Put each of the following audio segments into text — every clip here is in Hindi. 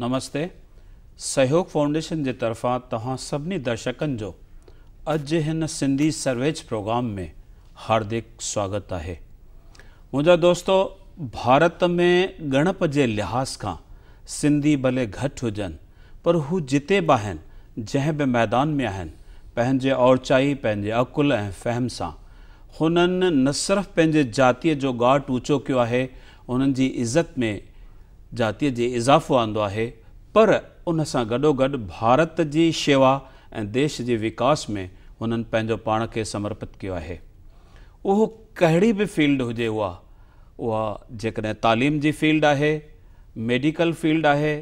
नमस्ते। सहयोग फाउंडेशन जे तरफा तहां सभी दर्शकन जो अज हिन सिंधी सर्वेच प्रोग्राम में हार्दिक स्वागत है। मुझा दोस्तों, भारत में गणप के लिहाज का सिंधी भले घट हुजन पर हु जिते बाहन जैं भी मैदान में आन पैंजे औरचाई पैंजे अकुल ए फहम से हुनन न सिर्फ पैंजे जातीय जो गाट ऊँचो कियो है, उनन जी इज्जत में जातीय जे इजाफो आंदो है, पर उन सां गडो गड भारत की शेवा ए देश के विकास में उनन पैंजो पान के समर्पित कियो है। वो कड़ी भी फील्ड हुए वह जैसे तालीम की फील्ड है, मेडिकल फील्ड है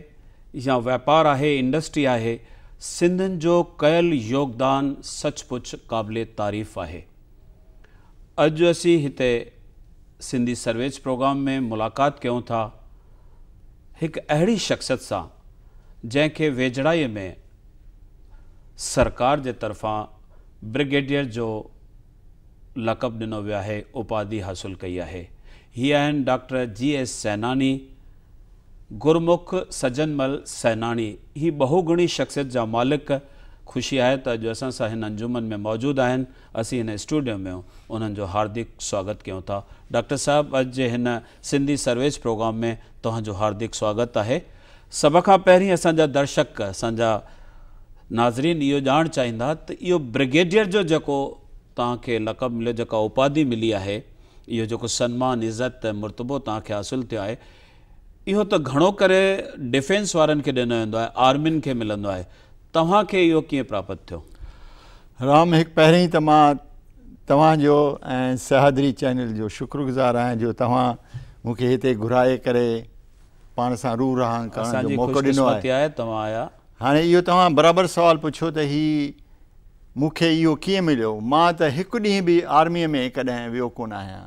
या व्यापार है, इंडस्ट्री है, सिंधन जो कयल योगदान सचपुच काबिले तारीफ है। अज असी हिते सिंधी सर्वेच प्रोग्राम में मुलाकात क्यों था एक अड़ी शख्सियत से जैके वेझड़ाई में सरकार के तरफा ब्रिगेडियर जो लक़ब दिनों वो है, उपाधि हासिल कई है। ये आन डॉक्टर जी.एस. सैनानी, गुरमुख सुजनमल सैनानी, ही बहुगुणी शख्सियत जा मालिक। खुशी है तो अज असा सा इन अंजुमन में मौजूद आन, असी इन स्टूडियो में उन्हें जो हार्दिक स्वागत क्यों था। डॉक्टर साहब, अज इन सिंधी सर्वेच प्रोग्राम में तुहांजो हार्दिक स्वागत है। सब का पैरी असांजा दर्शक असांजा नाजरीन यो जान चाहिंदा तो यो ब्रिगेडियर जो जको तांखे लक़ब मिले, जका उपाधि मिली है, यो जको सन्मान इज्जत मर्तबो तांखे हासिल थियो है, यो तो घणो करे डिफेंस वारन के दिनो वेंदो है, आर्मिन के मिलंदो है। तव्हां खे इहो कीअं प्राप्त थियो? राम, हिकु पहिरीं त मां तव्हांजो ऐं सहादरी चैनल जो शुक्रगुज़ार आहियां जो तव्हां मूंखे हिते घुराए करे पाण सां रू रहाण करण जो मौक़ो ॾिनो आहे। तव्हां आया। हाणे इहो तव्हां बराबरि सुवाल पुछो त हीउ मूंखे इहो कीअं मिलियो। मां त हिकु ॾींहुं बि आर्मीअ में कॾहिं वियो कोन आहियां।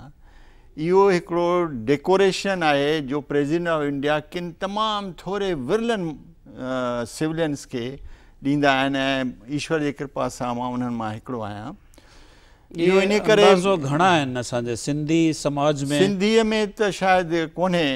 इहो हिकिड़ो डेकोरेशन आहे जो प्रेसिडेंट ऑफ इंडिया किन तमामु थोरे विरलनि सिविलियंस खे दींदा आहिनि ऐं ईश्वर जी कृपा सां मां उन्हनि मां हिकिड़ो आहियां। इहो इन करे घणा आहिनि असांजे सिंधी समाज में, सिंधीअ में त शायदि कोन्हे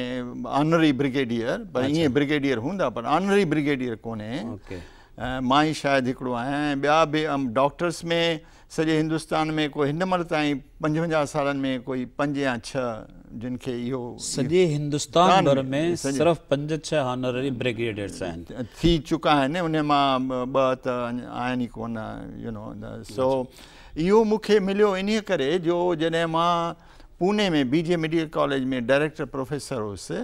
ऑनरी ब्रिगेडियर, पर ईअं ब्रिगेडियर हूंदा पर ऑनरी ब्रिगेडियर कोन्हे। मां ई शायदि हिकिड़ो आहियां ऐं ॿिया बि डॉक्टर्स में सॼे हिंदुस्तान में कोई हिन महिल ताईं 55 सालनि में कोई 5 या 6 जिनखे इहो सॼे हिंदुस्तान भर में सिर्फ़ 5-6 ऑनररी ब्रिगेडियर्स आहिनि, थी चुका आहिनि। उन मां 2 त आहिनि ई कोन, यू नो। सो इहो मूंखे मिलियो इन्हीअ करे जो जॾहिं मां पूने में बीजे मेडिकल कॉलेज में डायरेक्टर प्रोफेसर हुउसि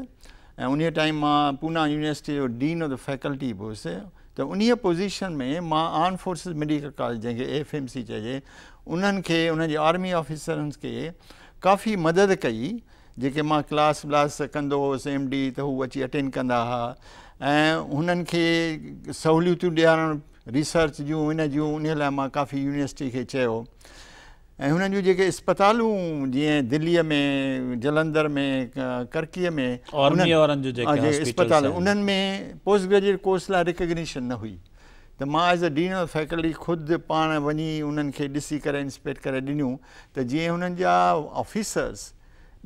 ऐं उन टाइम मां पूना यूनिवर्सिटी जो डीन ऑफ द फैकल्टी बि हुउसि, त उन्हीअ पोज़ीशन में मां आर्म फोर्सिस मेडिकल कॉलेज जंहिंखे FMC चइजे, उन्हनि खे, उन्हनि जे आर्मी ऑफिसरनि खे काफ़ी मदद कई। जेके मां क्लास व्लास कंदो हुउसि MD त हू अची अटेंड कंदा हुआ ऐं हुननि खे सहूलियतूं ॾियारणु रिसर्च जूं हिन जूं, उन लाइ मां काफ़ी यूनिवर्सिटी खे चयो ऐं हुननि जूं जेके इस्पतालूं जीअं दिल्लीअ में, जलंधर में, करकीअ में इस्पतालूं, उन्हनि में पोस्ट ग्रेजुएट कोर्स लाइ रिकग्निशन न हुई। त मां as a dean of faculty ख़ुदि पाण वञी उन्हनि खे ॾिसी करे इंस्पेक्ट करे ॾिनियूं त जीअं हुननि जा ऑफिसर्स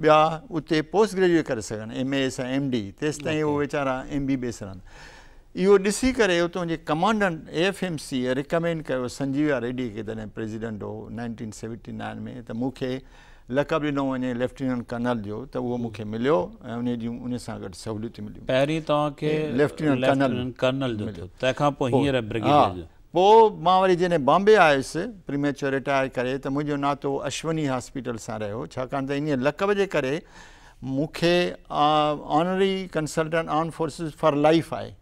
ॿिया उते पोस्ट ग्रेजुएट करे सघनि MS ऐं MD, तेसि ताईं उहे वीचारा MBBS रहनि। इहो ॾिसी करे उतां जे कमांडेंट AFMC रिकमेंड कयो संजीव रेड्डी खे, तॾहिं प्रेसिडेंट हो 1979 में, त मूंखे लक़ब ॾिनो वञे लेफ्टिनेंट कर्नल जो, त उहो मूंखे मिलियो ऐं उन जूं उन सां गॾु सहूलियतूं मिलियूं। पहिरीं तव्हांखे लेफ्टिनेंट कर्नल जो मिलियो, तंहिंखां पोइ हींअर ब्रिगेडियर जो। पोइ मां वरी जॾहिं बॉम्बे आयुसि प्रीमेच्योर रिटायर करे, त मुंहिंजो नातो अश्वनी हॉस्पिटल सां रहियो, छाकाणि त इन लक़ब जे करे मूंखे honorary consultant arm forces for life आहे।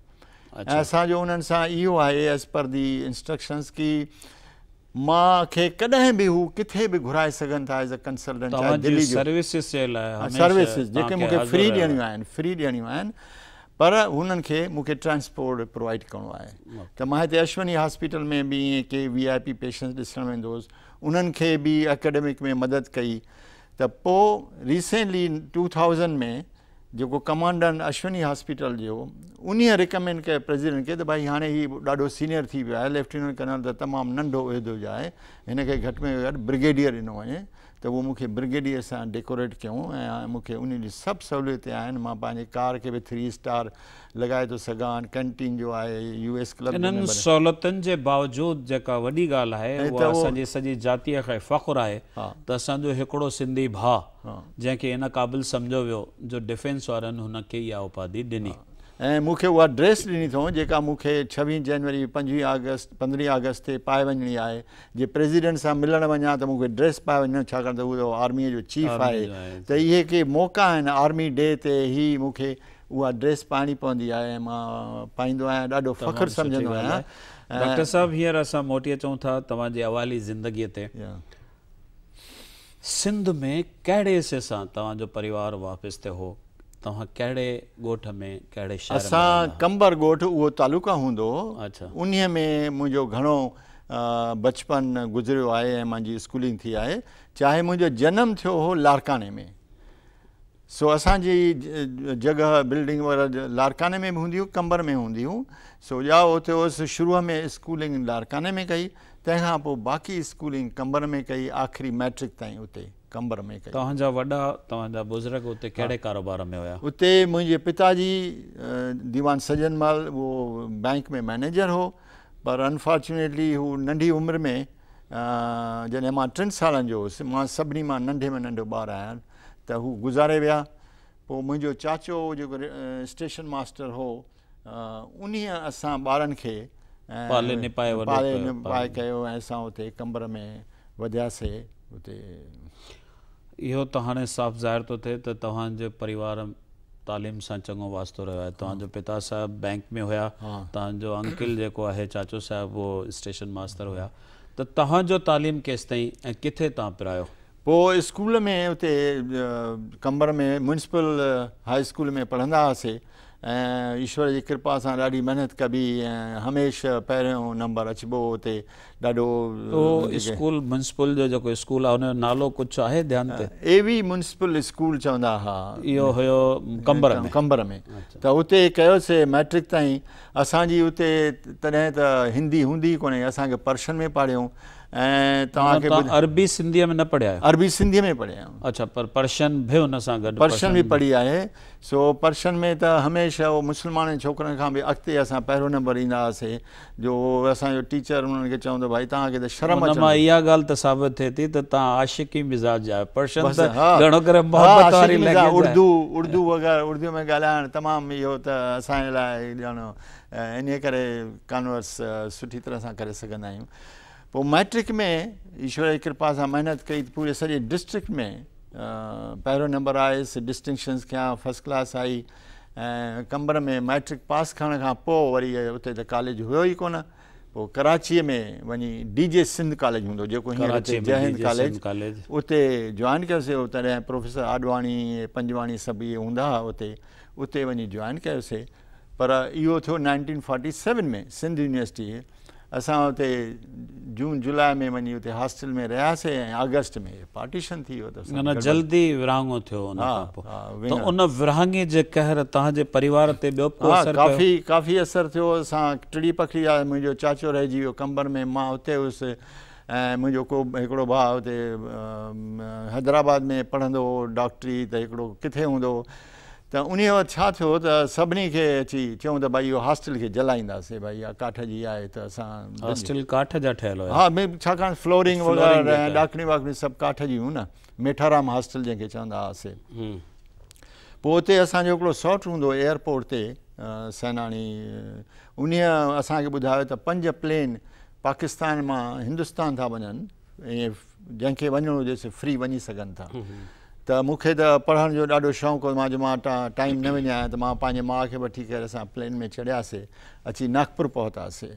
ऐं असांजो उन्हनि सां इहो आहे एज़ पर दी इंस्ट्रक्शंस की मूंखे कॾहिं बि हू किथे बि घुराए सघनि था एज़ अ कंसल्टेंट। सर्विसिस जे लाइ, सर्विसिस जेके मूंखे फ्री ॾियणियूं आहिनि, फ्री ॾियणियूं आहिनि, पर हुननि खे मूंखे ट्रांसपोर्ट प्रोवाइड करिणो आहे। त मां हिते अश्वनी हॉस्पिटल में बि ईअं के VIP पेशेंट्स ॾिसणु वेंदो हुउसि, उन्हनि खे बि एकेडमिक में मदद कई। त पोइ रिसेंटली 2000 में जेको कमांडेंट अश्वनी हॉस्पिटल जो, उन्हीअ रिकमेंड कयो प्रेसिडेंट खे त भाई हाणे हीउ ॾाढो सीनियर थी वियो आहे, लेफ्टिनेंट कर्नल त तमामु नंढो उहिदो जो आहे, हिनखे घटि में घटि ब्रिगेडियर ॾिनो वञे। त तो वो मुख्य ब्रिगेडियर से डेकोरेट क्यों मुख्य उन सब सहूलियत आन मां पांजे कार के भी 3 स्टार लगाए तो सगान कैंटीन जो आए यूएस क्लब इन सहूलियतन के बावजूद जका वडी गाल है वो असजे सजी जातीय का फखर है तो असा जो एकड़ो सिंधी भा जैके इन काबिल समझो वो जो डिफेंस वारन हुन के या उपाधि दिनी ए मुखे वा ड्रेस दिनी थो जेका मुखे 26 जनवरी 25 अगस्त 15 अगस्त से पाए वनी आए जे प्रेसिडेंट से मिलण वना तो मुखे ड्रेस पाए वनो छाकर तो वो आर्मी जो चीफ है तो ये के मौका है आर्मी डे ते ही मुखे वा ड्रेस पानी पौंदी आए मां पाइंदो आए डाडो फखर समझंदो आए। डॉक्टर साहब हियर असा मोटी चो था तवा जे अवाली जिंदगी ते सिंध में कड़े से सा तवा जो परिवार वापस ते हो तहाँ कड़े गोठ में कड़े शहर असा कंबर गोठ वो तालुका हुंदो। अच्छा। उन्हीं में मुझो घणो बचपन गुजरियो आए ऐं मुंहिंजी स्कूलिंग थी आए चाहे मुझो जन्म थियो हो लारकाने में सो असां जी जगह बिल्डिंग वगैरह लारकाने में हुंदियूं कंबर में हुंदियूं सो या उते हुअसि शुरूअ में स्कूलिंग लारकाने में कई तंहिंखां पोइ बाक़ी स्कूलिंग कंबर में कई आख़िरी मैट्रिक ताईं उते कंबर में कई। तहां जा वडा तहां जा बुजुर्ग उते कड़े कारोबार में होया? उते मुझे पिताजी दीवान सजनमल वो बैंक में मैनेजर हो पर अनफॉर्चुनेटली वो नंढी उम्र में जैसे मां 3 साल जो हुस मां सभी मां नंढे में नंढो बार आया तो वो गुजारे वया। तो मुझो चाचो जो स्टेशन मास्टर हो उन्हीं असा बारन के पाले निपाए कयो असा उते कंबर में वजह से उते यो तो हाँ साफ जाहिर तो थे तो तहां परिवार तालीम से चंगो वास्तो रहा है तहां जो पिता साहब बैंक में होया तहां जो अंकल जो है चाचो साहब वो स्टेशन मास्टर होया तो तहां जो तालीम केस तई किथे तहां पिरायो? वो स्कूल में उते कंबर में म्युनिसिपल हाई स्कूल में पढ़ंदा हुआसीं ईश्वर की कृपा से ढी मेहनत कबी हमेशा पैरों नंबर अचबो उते डाडो तो स्कूल म्युनिसिपल जो स्कूल है नालो कुछ है ध्यान एवी म्युनिसिपल स्कूल चवंदा हा यो हुयो कंबर में तो उते कयो से मैट्रिक ताई असां जी उते तने तो हिंदी हुंदी कोने असां के पर्शन में पढ़ियो अरबी सिंधी में न पढ़िया अरबी सिंधी में पढ़िया। अच्छा पर पर्शियन भी उन सा गड पर्शियन भी पढ़ी है सो पर्शियन में तो हमेशा वो मुसलमान छोकरन का भी अगते असा पहरो नंबर इंदा से जो असा जो टीचर उन के चवंदो भाई ता के शर्म अच नमा या गाल तो साबित थे थी तो ता आशिकी मिजाज जा पर्शियन तो घणो करे मोहब्बत वाली लगे उर्दू वगैरह उर्दू में गालान तमाम यो तो असा लाए जानो इने करे कन्वर्स सुठी तरह से करे सकंदा हूं। वो मैट्रिक में ईश्वर की कृपा से मेहनत कई पूरे सॼे डिस्ट्रिक्ट में पहिरों नंबर आयस डिस्टिंक्शन्स क्या फर्स्ट क्लास आई कंबर में मैट्रिक पास करण खां पोइ वरी उते त कॉलेज हुयो ई कोन पोइ कराची में वञी डीजे सिंध कॉलेज हूंदो जेको हींअर जय हिंद कॉलेज उते जॉइन कयोसीं तॾहिं प्रोफेसर आडवाणी पंजवाणी सभु इहे हूंदा हुआ उते उते वञी जॉइन कयोसीं पर इहो थियो 1947 में सिंध यूनिवर्सिटी असा उते जून जुलाई में वही उते हॉस्टल में रहासे अगस्त में पार्टीशन थी न जल्दी विरहांगो थियो उन तो उन विरहांगे जे कहर ता जे परिवार ते बे को असर काफी असर थियो असा टड़ी पखड़ी आ मुजो चाचो रह जियो कंबर में मां उते उस मुझो को एकड़ो भा उते हैदराबाद में पढ़ंदो डॉक्टरी ते एकड़ो किथे हुंदो तो उन्हीं वक्त छा थियो त सभिनी खे अची चऊं त भाई इहो हॉस्टल खे जलाईंदासीं भाई इहा काठ जी आहे त असां हॉस्टल काठ जा ठहियल हुआ हा में छाकाणि फ्लोरिंग वग़ैरह डाकणी वाकणी सभु काठ जी हुयूं न मेठाराम हॉस्टल जंहिंखे चवंदा हुआसीं। पोइ उते असांजो हिकिड़ो सौटु हूंदो एयरपोर्ट ते सैनाणी उन्हीअ असांखे ॿुधायो त 5 प्लेन पाकिस्तान मां हिंदुस्तान था वञनि ईअं जंहिंखे वञिणो हुजे से फ्री वञी सघनि था तो मुख्य पढ़ने जो ढो शौक टाइम न वही आया तो पाँच माँ के वी कर प्लेन में चढ़ियासे अची नागपुर पहुतासे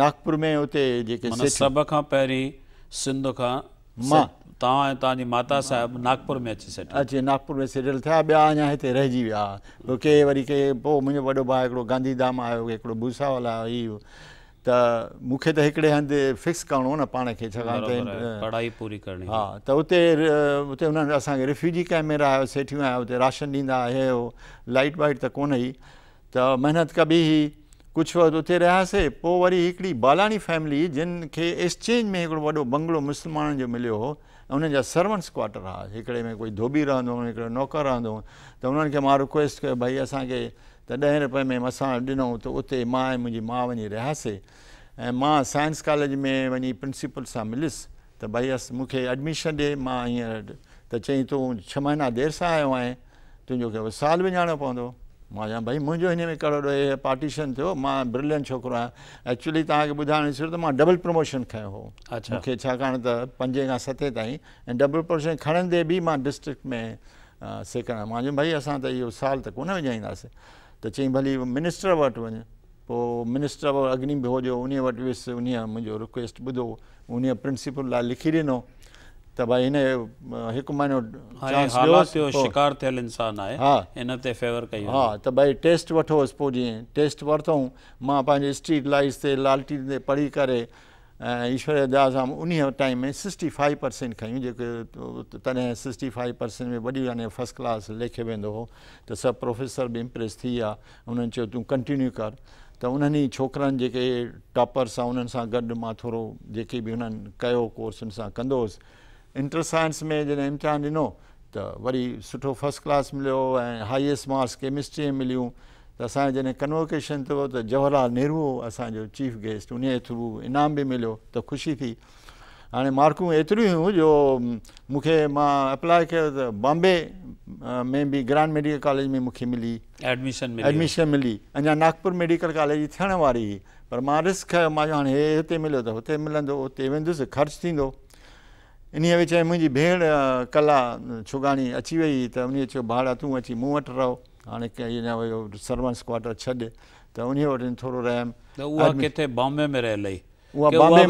नागपुर में उते जेके सब का पैरी सिंध का माँ ताजी माता साहब नागपुर में अची सेटल अची नागपुर में सेटल था बया अना हिते रह गया तो के वरी के मुझे वो भा एक गांधीधाम आयो एक भूसावाला आयो तो मुख्य तो एकड़े हंधि फिक्स करणो न पाने के पढ़ाई पूरी करनी हाँ तो उते उते उन्होंने असा रिफ्यूजी कैंप में रहा सेठियों आया उते राशन दींदा है लाइट वाइट तो कोन ही तो मेहनत कभी ही कुछ उते रहा से पो वरी हिकड़ी बालानी फैमिली जिन के एक्सचेंज में एक वो बंगलो मुसलमान जो मिलो हो उन जा सर्वेंट्स क्वार्टर हाँ हिकड़े में कोई धोबी रहंदो नौकर रहंदो तो उन्होंने मां रिक्वेस्ट कयो भाई असां के तो 10 रुपए में असां दिनों तो उते मां ऐं मुंहिंजी मां वही रहा से मां साइंस कॉलेज में वही प्रिंसिपल से मिलस तो भाई मूंखे एडमिशन दे मां हिंसर तो चई तू 6 महीना देर से आयो आए तुझो साल विञाणो पवंदो मां जान भाई मुझे इन में कड़ो ये पार्टीशन थो मां ब्रिलियंट छोकरो आया एक्चुअली तक बुधाने तो मां डबल प्रमोशन खाया हो अच्छा तो 5 खां 7 ताई डबल प्रमोशन खणंदे भी मां डिस्ट्रिक्ट में सेकंड मां भाई अस तो यो साल तक कोने विझाइंदासीं तो चई भली मिनिस्टर वट वन मिनिस्टर अग्नि हो जो उन वट वियुसि उन मुझे रिक्वेस्ट बुधो उन प्रिंसिपल ला लिखी दिनों तो भाई इन एक महीनों शिकार थियल इंसान है हाँ इन फेवर कई हाँ तो भाई टेस्ट वठोस पो जी टेस्ट वरतूँ मां पंहिंजे स्ट्रीट लाइट्स से लालटी से पढ़ी करे ईश्वर दास हम उन टाइम में 65% खयूँ जो तदें 65% में वही यानी फर्स्ट क्लास लेखे वेंदो हो तो सब प्रोफेसर भी इम्प्रेस थी उन्होंने चयो तू कंटिन्यू कर तो उन्हनि छोकरनि जेके टॉपर्स उन्हनि सां गॾु मां थोरो जेके बि उन्हनि कयो कोर्स उन सां कंदोस इंटर साइंस में जैसे इम्तिहान दिनों तो वरी सुठो फर्स्ट क्लास मिलो हाईएस्ट मार्क्स केमिस्ट्री में मिलियों तो असां जैसे कन्वोकेशन थो तो जवाहरलाल नेहरू असांजो चीफ गेस्ट उन थ्रू इनाम भी मिलो तो खुशी थी हाँ मार्कूँ एतरी हुई जो मुखे मां अप्लाई किया तो बॉम्बे में भी ग्रांड मेडिकल कॉलेज में मुखे मिली एडमिशन मिली अञा नागपुर मेडिकल कॉलेज थियण वारी हुई पर मां रिस्क मां जो हाणे हिते मिलो तो हुते मिलंदो उते वेंदुसि ख़र्च थींदो इन विच में मुझी भेण कला छुगाणी अची वही तो उन चो भाड़ा तू अची मूँ वट रहो हाँ सर्वेंट्स क्वार्टर छद तो उन वट थोड़ो रहम किथे बॉम्बे में रह लई बॉम्बे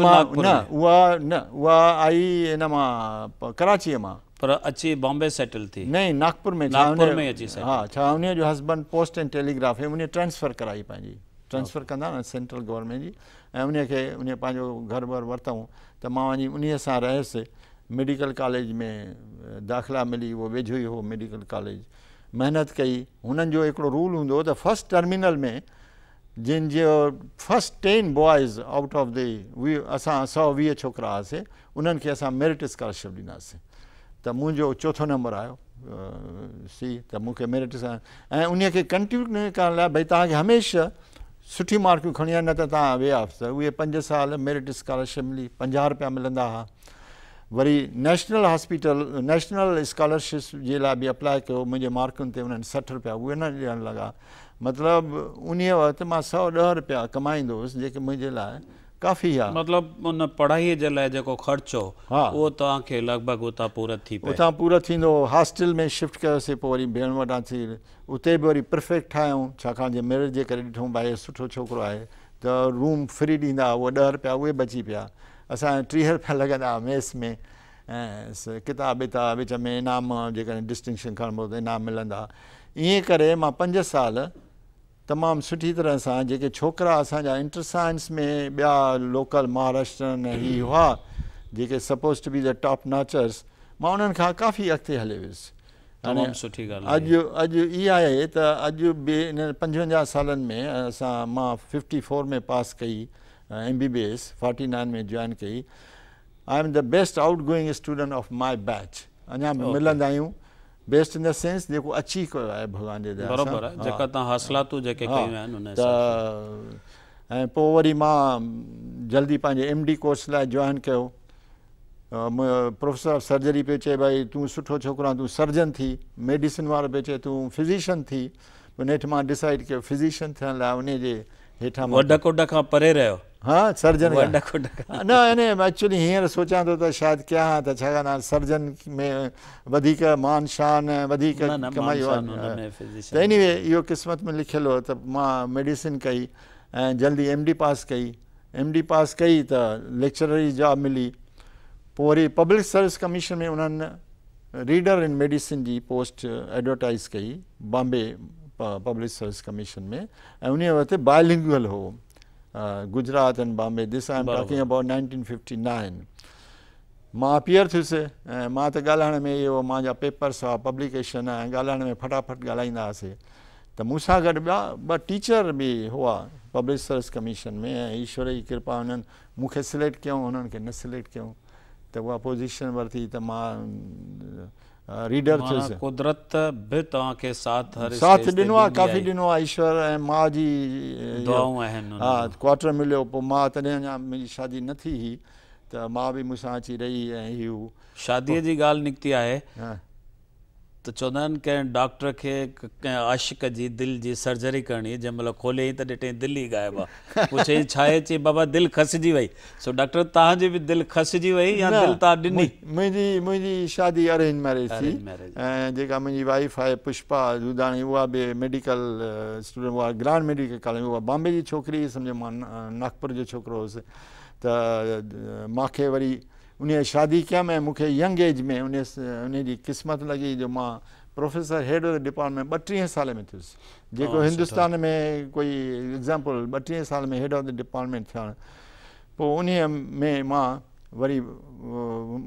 न आई इन मां कराची मां पर अची बॉम्बे सेटल थी नहीं नागपुर में हाँ उन हस्बैंड पोस्ट एंड टेलीग्राफ है उन ट्रांसफर कराई पाँगी ट्रांसफर कंदा न सेंट्रल गवर्नमेंट की उन पाँचो घर वर वरतूँ तो मां वही उन से रहसि मेडिकल कॉलेज में दाखिला मिली वो वेझो ही हो मेडिकल कॉलेज मेहनत कई उन्हनि जो एकड़ो रूल होंदो तो फर्स्ट टर्मिनल में जिन जो first 10 boys out of the असां 120 छोकरा हुआसीं उन्हनि खे असां मेरिट स्कॉलरशिप ॾींदासीं तो मुझो 4थो नंबर आयो सी तो मूंखे मेरिट ऐं उन खे कंटिन्यू करण लाइ भाई तव्हांखे हमेशह सुठी मार्कूं खणी न त तव्हां वे ऑफ त उहे 5 साल मेरिट स्कॉलरशिप मिली 50 रुपया मिलंदा हुआ वरी नेशनल हॉस्पिटल नेशनल स्कॉलरशिप के लिए भी अप्लाई किया मुझे मार्कुन ते उन्हें 60 रुपया उ न दियण लगा मतलब उन वक्त मां 110 रुपया कमाइंदोस जेके मुझे लाए काफ़ी है मतलब उन पढ़ाई के लिए जो खर्चो हाँ वो तव्हांखे लगभग उतां पूरा थी उतां पूरा थींदो हॉस्टल में शिफ्ट कयोसीं पोइ वरी भेण वटां थी उते बि वरी परफेक्ट ठाहियूं छाकाणि जे मेरिट जे करे ॾिठो भाई सुठो छोकिरो है तो रूम फ्री ॾींदा वो 10 रुपया उहे बची पिया असां 30 रुपया लॻंदा मेस में ऐं किताब विताब विच में इनाम जेकॾहिं डिस्टिंक्शन खणबो त इनाम मिलंदा ईअं करे मां 5 साल तमामु सुठी तरह सां जेके छोकिरा असांजा इंटर साइंस में ॿिया लोकल महाराष्ट्रन ही हुआ जेके suppose to be the top notchers मां उन्हनि खां काफ़ी अॻिते हले वियुसि तमामु सुठी ॻाल्हि अॼु इहा आहे त अॼु बि इन 55 सालनि में मां 54 में पास कई MBBS 49 में जॉइन कई I am the best outgoing student of my batch अञा मिलंदा आहियूं बेस्ट इन द सेंस जेको अची कयो आहे भॻवान जे दया सां जेका तव्हां हासिलातूं जेके कयूं आहिनि उन सां ऐं पोइ वरी मां जल्दी पंहिंजे MD कोर्स लाइ जॉइन कयो प्रोफेसर ऑफ सर्जरी पियो चए भाई तूं सुठो छोकिरो आहे तूं सर्जन थी मेडिसिन वारो पियो चए तूं फिज़िशियन थी पोइ नेठि मां डिसाइड कयो फिज़िशियन थियण लाइ उन जे हेठां वॾ कोॾ खां परे रहियो हाँ सर्जन न इन एक्चुअली हींअर सोचा तो शायद क्या तो सर्जन में वधीक मान शान कमाई तो एनीवे यो किस्मत में लिखल हो तो मां मेडिसिन कई ए जल्दी एमडी पास कई तो लेक्चरर जी जॉब मिली पूरी पब्लिक सर्विस कमीशन में उन्होंने रीडर इन मेडिसिन की पोस्ट एडवर्टाइज कई बॉम्बे पब्लिक सर्विस कमीशन में उन वक्त बायलिंगुअल हो Gujarat and Bombay this I am talking about 1959 मां अपीयर थियुसि ऐं मां त ॻाल्हाइण में इहो मुंहिंजा पेपर्स हुआ पब्लिकेशन ऐं ॻाल्हाइण में फटाफट ॻाल्हाईंदा हुआसीं तो मूसागढ़ ॿ टीचर भी हुआ पब्लिक सर्विस कमीशन में, ईश्वर की कृपा उन्होंने मूंखे सिलेक्ट कयूं, उन्होंने के न सिलेक्ट कयूं, तो वह पोजीशन वरती तो मां रीडर थियुसि। कुदरत भी तव्हां के साथ हर साथ दिनो आहे, काफ़ी दिनो आहे, ईश्वर ऐं मां जी दुआऊं आहिनि। हा, क्वार्टर मिलियो, पोइ मां तॾहिं अञा मुंहिंजी शादी न थी हुई, त मां बि मूंसां अची रही ऐं हू शादीअ जी ॻाल्हि निकिती आहे तो चवंदा आहिनि कंहिं डॉक्टर के कंहिं आशिक़ जी दिल जी सर्जरी करनी, जंहिंमहिल खोलियईं त ॾिठईं दिलि ई गायब आहे। पुछईं छा आहे, चई बाबा दिलि खसिजी वई। सो डॉक्टर तव्हांजी बि दिलि खसिजी वई या दिलि तव्हां ॾिनी? मुंहिंजी शादी अरेंज मैरिज थी ऐं जेका मुंहिंजी वाइफ आहे पुष्पा जुदाणी, उहा बि मेडिकल स्टूडेंट, उहा ग्रांड मेडिकल कॉलेज, उहा बॉम्बे जी छोकिरी, सम्झो मां नागपुर जो छोकिरो हुउसि। त मूंखे वरी उन्हें शादी कयमि ऐं मूंखे यंग एज में उन जी क़िस्मत लॻी जो मां professor head of the department 32 साल में थियुसि, जेको हिंदुस्तान में कोई एग्ज़ाम्पल 32 साल में हेड ऑफ द डिपार्टमेंट थियणु। पोइ उन्हीअ में मां वरी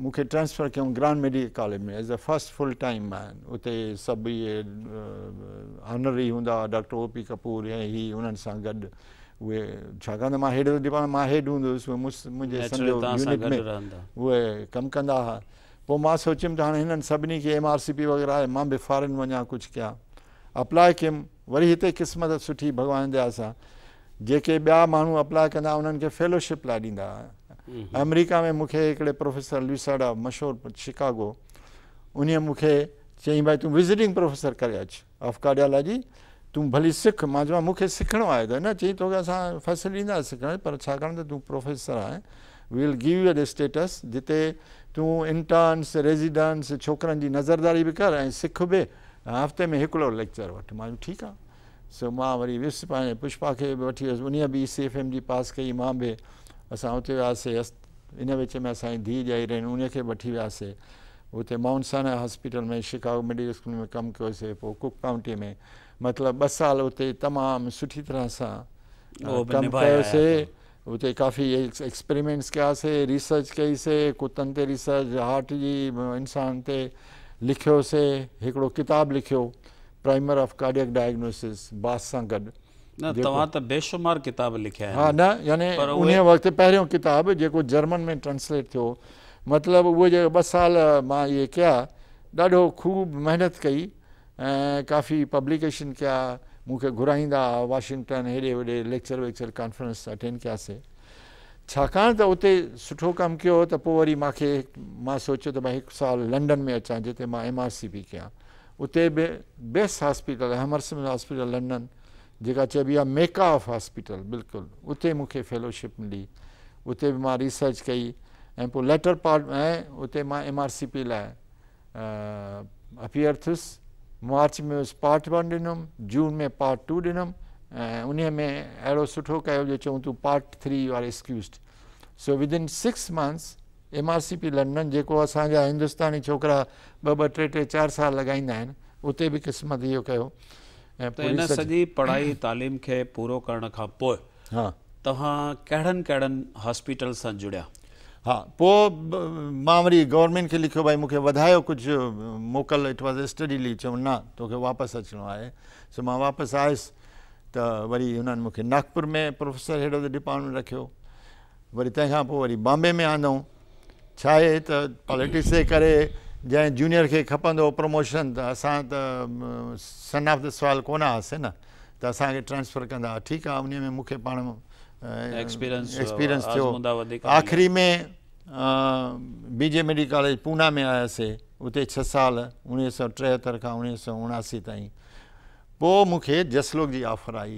मूंखे ट्रांसफ़र कयूं ग्रांड मेडिकल कॉलेज में as a first full time man. उते सभु इहे ऑनरी हूंदा, डॉक्टर ओ पी कपूर ऐं ही उन्हनि सां गॾु, उहे छाकाणि त मां हेड डिपार्टमेंट मां हेड हूंदो हुउसि, उहे मुंहिंजे यूनिट में उहे कमु कंदा हुआ। पोइ मां सोचियुमि त हाणे हिननि सभिनी खे MRCP वग़ैरह आहे, मां बि फॉरेन वञा कुझु कयां। अप्लाई कयुमि, वरी हिते क़िस्मत सुठी भॻवान दया सां, जेके ॿिया माण्हू अप्लाई कंदा उन्हनि खे फेलोशिप लाइ ॾींदा हुआ। अमेरिका में मूंखे हिकिड़े प्रोफेसर लुसाडा, मशहूरु शिकागो, उन मूंखे चई भाई तूं विज़िटिंग प्रोफेसर करे अचु ऑफ कार्डियोलॉजी, तूं भली सिख। मां चयो मूंखे सिखणो आहे। त न चई तोखे असां फैसिलिटी ॾींदासीं सिखण, पर छाकाणि त तूं प्रोफेसर आहे, we will give you the status, जिते तूं इंटर्न्स रेज़िडेंट्स छोकिरनि जी नज़रदारी बि कर ऐं सिख बि, हफ़्ते में हिकिड़ो लेक्चर वठि। मां ठीकु आहे। सो मां वरी वियुसि, पंहिंजे पुष्पा खे बि वठी वियुसि, उन बि ECFM जी पास कई, मां बि, असां उते वियासीं। इन विच में असांजी धीउ ॼाई रेनू, उन खे वठी वियासीं उते माउंट साइनाई हॉस्पिटल में, शिकागो मेडिकल स्कूल में कमु कयोसीं। पोइ कुक काउंटी में, मतलब 2 साल उते तमामु सुठी तरह सां कमु कयोसीं। उते काफ़ी एक्सपेरिमेंट्स कयासीं, रिसर्च कईसीं, कुतनि ते रिसर्च, हार्ट जी, इंसान ते लिखियोसीं, हिकिड़ो किताबु लिखियो प्राइमर ऑफ कार्डियक डायग्नोसिस बास सां गॾु। न तव्हां त बेशुमार किताब लिखिया आहिनि। हा न, यानी उन वक़्तु पहिरियों किताबु जेको जर्मन में ट्रांसलेट थियो, मतिलबु उहे जेके 2 साल मां इहे कया, ॾाढो ख़ूब महिनत कई ऐं काफ़ी पब्लिकेशन कया। मूंखे घुराईंदा हुआ वाशिंगटन, हेॾे होॾे लेक्चर वेक्चर कॉन्फ्रेंस अटेंड कयासीं। छाकाणि त उते सुठो कमु कयो त पोइ वरी मां सोचियो त भाई 1 साल लंडन में अचां, जिते मां MRCP कयां। उते बि best hospital Hammersmith hospital London, जेका चइबी आहे मेका ऑफ हॉस्पिटल, बिल्कुलु उते मूंखे फेलोशिप मिली। उते बि मां रिसर्च कई ऐं पोइ लेटर पार्ट ऐं उते मां MRCP लाइ अपीयर थियुसि। मार्च में उस पार्ट 1 ॾिनमि, जून में पार्ट 2 ॾिनमि ऐं उन में अहिड़ो सुठो कयो जो चऊं तूं part 3 are excused. So within 6 months MRCP London, जेको असांजा हिंदुस्तानी छोकिरा 2 2 3 3 4 साल लॻाईंदा आहिनि, उते बि क़िस्मत इहो कयो। ऐं इन सॼी पढ़ाई तालीम खे पूरो करण खां पोइ तव्हां कहिड़नि कहिड़नि हॉस्पिटल सां जुड़िया? हाँ, पोइ मां वरी गवर्नमेंट खे लिखियो, भाई मूंखे वधायो कुझु मोकल, इट वॉज़ स्टडी लीव। चऊं न तोखे वापसि अचिणो आहे। सो मां वापसि आयुसि त वरी हुननि मूंखे नागपुर में professor head of the department रखियो। वरी तंहिंखां पोइ वरी बॉम्बे में आंदऊं। छा आहे त पॉलिटिक्स जे करे जंहिं जूनियर खे खपंदो प्रमोशन, त असां त सन ऑफ द सॉइल कोन हुआसीं न, त असांखे ट्रांसफ़र कंदा हुआ। ठीकु आहे, उन में मूंखे पाण एक्सपीरियंस थियो। आख़िरी में BJ मेडिकल कॉलेज पूना में आयासीं। उते 6 साल 1973 खां 1979 ताईं। पोइ मूंखे जसलोक जी ऑफर आई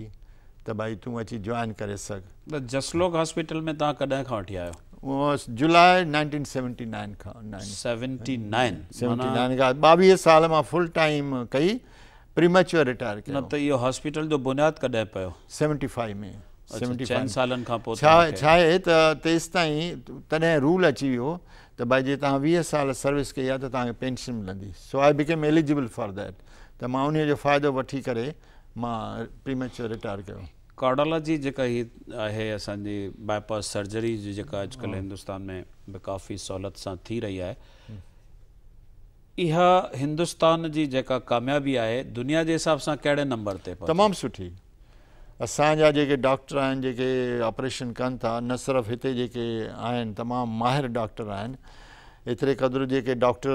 त भाई तूं अची जॉइन करे सघ। त जसलोक हॉस्पिटल में तव्हां कॾहिं खां वठी आहियो? उहो जुलाई 1979 खां। 79 खां 22 साल मां फुल टाइम कई, प्रीमेच्योर रिटायर कयो। न त इहो हॉस्पिटल जो बुनियादु कॾहिं पियो? 75 में। 7 सालनि खां पोइ छा आहे त तेसि ताईं तॾहिं रूल अची वियो त भाई जे तव्हां 20 साल सर्विस कई आहे त तव्हांखे पेंशन मिलंदी। So I became eligible for that. त मां उन जो फ़ाइदो वठी करे मां प्रीमेच्योर रिटायर कयो। कार्डियोलॉजी जेका हीअ आहे असांजी बाईपास सर्जरी जी, जेका अॼुकल्ह हिंदुस्तान में बि काफ़ी सहूलियत सां थी रही आहे, इहा हिंदुस्तान जी जेका कामयाबी है दुनिया के हिसाब से कड़े नंबर से तमाम सुठी असांजा जेके डॉक्टर आहिनि जेके ऑपरेशन कन था न सिर्फ हिते जेके आहिनि तमाम माहिर डॉक्टर आहिनि एतरे कदर जेके डॉक्टर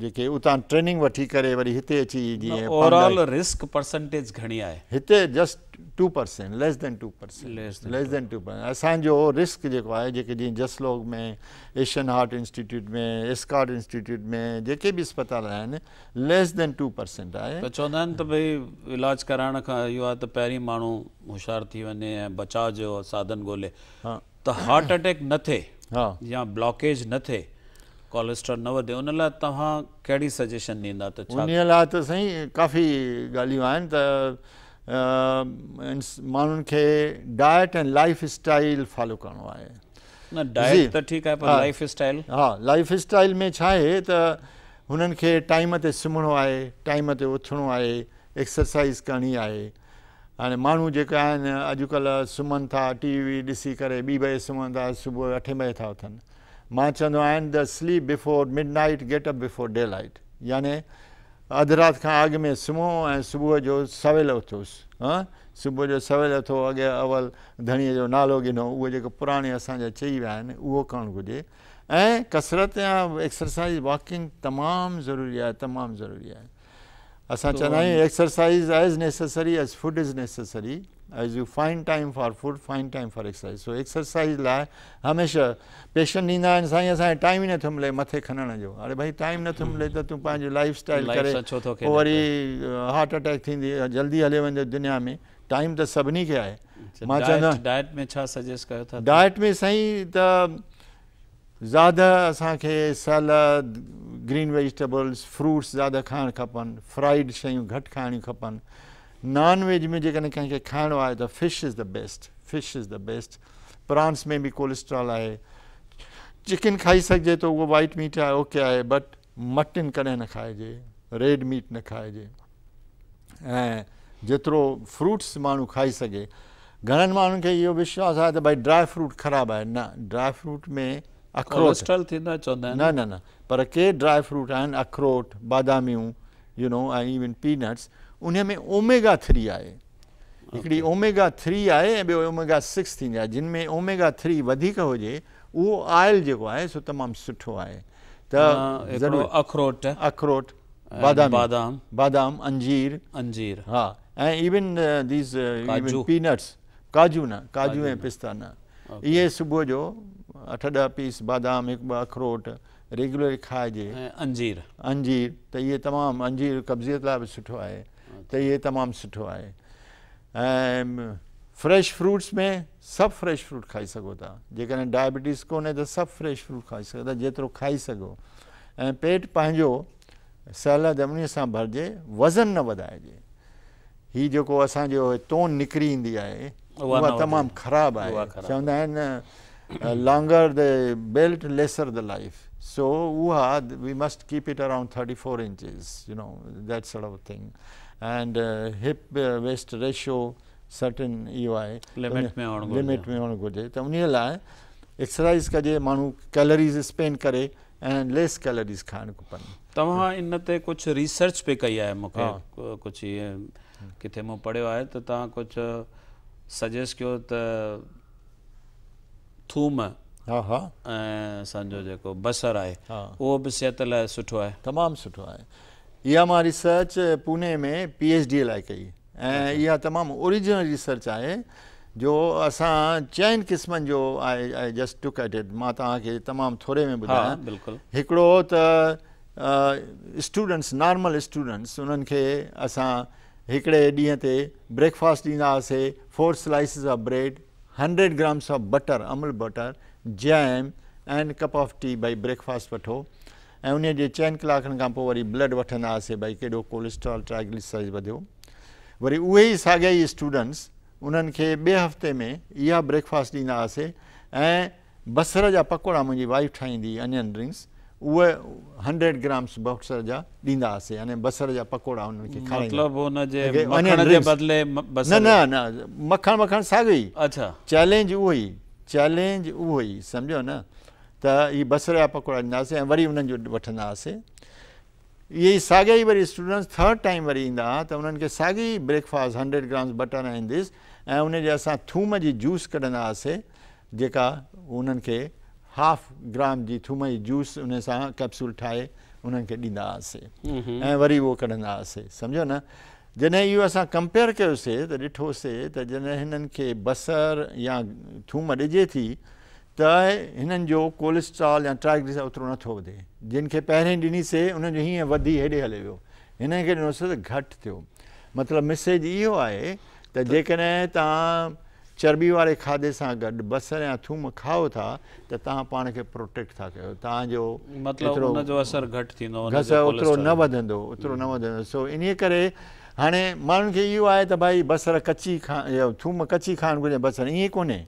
जेके उतां ट्रेनिंग वठी करे वरी हिते अची जीअं ओवरऑल रिस्क परसेंटेज घणी आहे हिते जस्ट 2% लेस देन 2% असांजो रिस्क जेको आहे जेके जीअं जसलोक में एशियन हार्ट इंस्टीट्यूट में एस्कॉड इंस्टीट्यूट में जेके बि अस्पताल आहिनि लेस देन 2% आहे त चवंदा आहिनि त भई इलाज कराइण खां इहो आहे त पहिरीं माण्हू होशियार थी वञे ऐं बचाव जो साधन ॻोल्हे त हार्ट अटैक न थिए हाँ या ब्लॉकेज न थे कोलेस्ट्रॉल न वधे उन लाइ तव्हां कहिड़ी सजेशन ॾींदा त छा उन लाइ त साईं काफ़ी ॻाल्हियूं आहिनि त माण्हुनि खे डाइट ऐं लाइफ स्टाइल फॉलो करिणो आहे न डाइट त ठीकु आहे पर लाइफ स्टाइल हाँ लाइफ स्टाइल में छा आहे त हुननि खे टाइम ते सुम्हणो आहे टाइम ते उथणो आहे एक्सरसाइज़ करणी आहे हाँ मानू जेके आहिनि अॼुकल्ह सुम्हनि था टीवी ॾिसी करे 2 बजे सुम्हनि था सुबुह 8 बजे था उथनि मां चवंदो आहियां the sleep before midnight get up before daylight यानी अध रात खां अॻु में सुम्हो ऐं सुबुह जो सवेल उथोसि हाँ सुबुह जो सवेल उथो अॻे अवल धणीअ जो नालो ॾिनो उहे जेके पुराणे असांजा चई विया आहिनि उहो करणु घुरिजे ऐं कसरत या एक्सरसाइज़ वॉकिंग तमामु ज़रूरी आहे असां चवंदा आहियूं exercise as necessary as food is necessary as you find time for food find time for exercise so exercise लाइ हमेशह पेशेंट ईंदा आहिनि साईं असांखे टाइम ई नथो मिले मथे खणण जो अरे भाई टाइम नथो मिले त तूं पंहिंजो लाइफ स्टाइल करे पोइ वरी हार्ट अटैक थींदी जल्दी हले वञो दुनिया में टाइम त सभिनी खे आहे मां चवंदो डाइट में छा सजेस्ट कयो था डाइट में साईं त ज़्यादा असांखे सलाद ग्रीन वेजिटेबल्स फ्रूट्स ज़्यादा खाइणु खपनि फ्राइड शयूं घटि खाइणियूं खपनि नॉन वेज में जेकॾहिं कंहिंखे खाइणो आहे त fish is the best prawns में बि कोलेस्ट्रॉल आहे चिकन खाई सघिजे थो उहो वाइट मीट आहे ओके आहे बट मटन कॾहिं न खाइजे रेड मीट न खाइजे ऐं जेतिरो फ्रूट्स माण्हू खाई सघे घणनि माण्हुनि खे इहो विश्वास आहे त भई ड्राई फ्रूट ख़राबु आहे न ड्राई फ्रूट में कोलेस्ट्रॉल थींदा चवंदा आहिनि न न न पर के ड्राई फ्रूट आहिनि अखरोट बादामियूं यू नो ऐं इवन पीनट्स उन में ओमेगा 3 आहे हिकिड़ी ओमेगा 3 आहे ऐं ॿियो ओमेगा 6 थींदी आहे जिन में ओमेगा 3 वधीक हुजे उहो ऑयल जेको आहे सो तमामु सुठो आहे त अखरोट बादाम अंजीर हा ऐं इवन दीस पीनट्स काजू ऐं पिस्ता न इहे सुबुह जो 8-10 पीस बादाम 1-2 अखरोट रेगुलर खाइजे अंजीर त ये तमामु अंजीर कब्ज़ियत लाइ बि सुठो आहे त ये तमामु सुठो आहे ऐं फ्रेश फ्रूट्स में सभु फ्रेश फ्रूट खाई सघो था जेकॾहिं डायबिटीज़ कोन्हे त सभु फ्रेश फ्रूट खाई सघो था जेतिरो खाई सघो ऐं पेट पंहिंजो सैला दमनीअ सां भरिजे वज़न न वधाइजे हीउ जेको असांजो तोन निकिरी ईंदी आहे उहा तमामु ख़राबु आहे चवंदा आहिनि longer the belt, lesser the life. So we must keep it around 34 inches, you know, that sort of thing. And hip-waist ratio, certain EY. Limit mein on goje. So, unhe lai, exercise kaje, manu calories spend kare, and less calories khaan ko pan. तव्हां इन ते कुछ research पे कई आहे मूंखे कुछ ये किथे मूं पढ़ियो आहे त तव्हां कुछ suggest कयो त थूम हाँ ऐं असांजो जेको बसर आहे उहो बि सिहत लाइ सुठो आहे तमामु सुठो आहे इहा मां रिसर्च पुणे में PhD लाइ कई ऐं इहा तमामु ओरिजिनल रिसर्च आहे जो असां 4 क़िस्मनि जो आहे जस्ट टुक एट इट मां तव्हांखे तमामु थोरे में ॿुधायां बिल्कुलु हिकिड़ो त स्टूडेंट्स नॉर्मल स्टूडेंट्स उन्हनि खे असां हिकिड़े ॾींहं ते ब्रेकफास्ट ॾींदा हुआसीं 4 slices of bread 100 grams of butter, amul butter, jam and cup of tea by breakfast वठो ऐं उन जे 4 कलाकनि खां पोइ वरी ब्लड वठंदा हुआसीं भई केॾो कोलेस्ट्रॉल ट्राइग्लिसराइड वधियो वरी उहे ई साॻिया ई स्टूडेंट्स उन्हनि खे 2 हफ़्ते में इहा ब्रेकफास्ट ॾींदा हुआसीं ऐं बसर जा पकौड़ा मुंहिंजी वाइफ ठाहींदी अनियन रिंग्स उहे 100 grams बसर जा ॾींदा हुआसीं यानी बसर जा पकौड़ा उन्हनि खे मखण साॻियो ई अच्छा चैलेंज उहो ई सम्झो न त हीअ बसर जा पकौड़ा ॾींदासीं ऐं वरी उन्हनि जो वठंदा हुआसीं ये सागे ही वरी स्टूडेंट्स थर्ड टाइम वरी ईंदा हुआ त उन्हनि खे साॻी ब्रेकफास्ट 100 ग्राम्स बटर ऐं दिस ऐं उन जे असां थूम जी जूस कढंदा हुआसीं जेका उन्हनि खे ½ ग्राम जी थूम जी जूस उन सां कैप्सूल ठाहे उन्हनि खे ॾींदा हुआसीं ऐं वरी उहो कढंदा हुआसीं, सम्झो न। जॾहिं इहो असां कंपेयर कयोसीं त ॾिठोसीं त जॾहिं हिननि खे बसर या थूम ॾिजे थी त हिननि जो कोलेस्ट्रॉल या ट्राइग्लिसराइड उतिरो नथो वधे। जिनखे पहिरें ॾिनीसीं उनजो हीअं वधी हेॾे हले वियो, हिन खे ॾिनोसीं त घटि थियो। मतिलबु मैसेज इहो आहे त जेकॾहिं तव्हां चर्बी वारे खाधे सां गॾु बसर या थूम खाओ था त तव्हां पाण खे प्रोटेक्ट था कयो, तव्हांजो मतिलबु उनजो असरु घटि थींदो, ओतिरो न वधंदो, ओतिरो न वधंदो। सो इन्हीअ करे हाणे माण्हुनि खे इहो आहे त भाई बसर कची थूम कची खाइणु घुरिजे, बसर ईअं कोन्हे।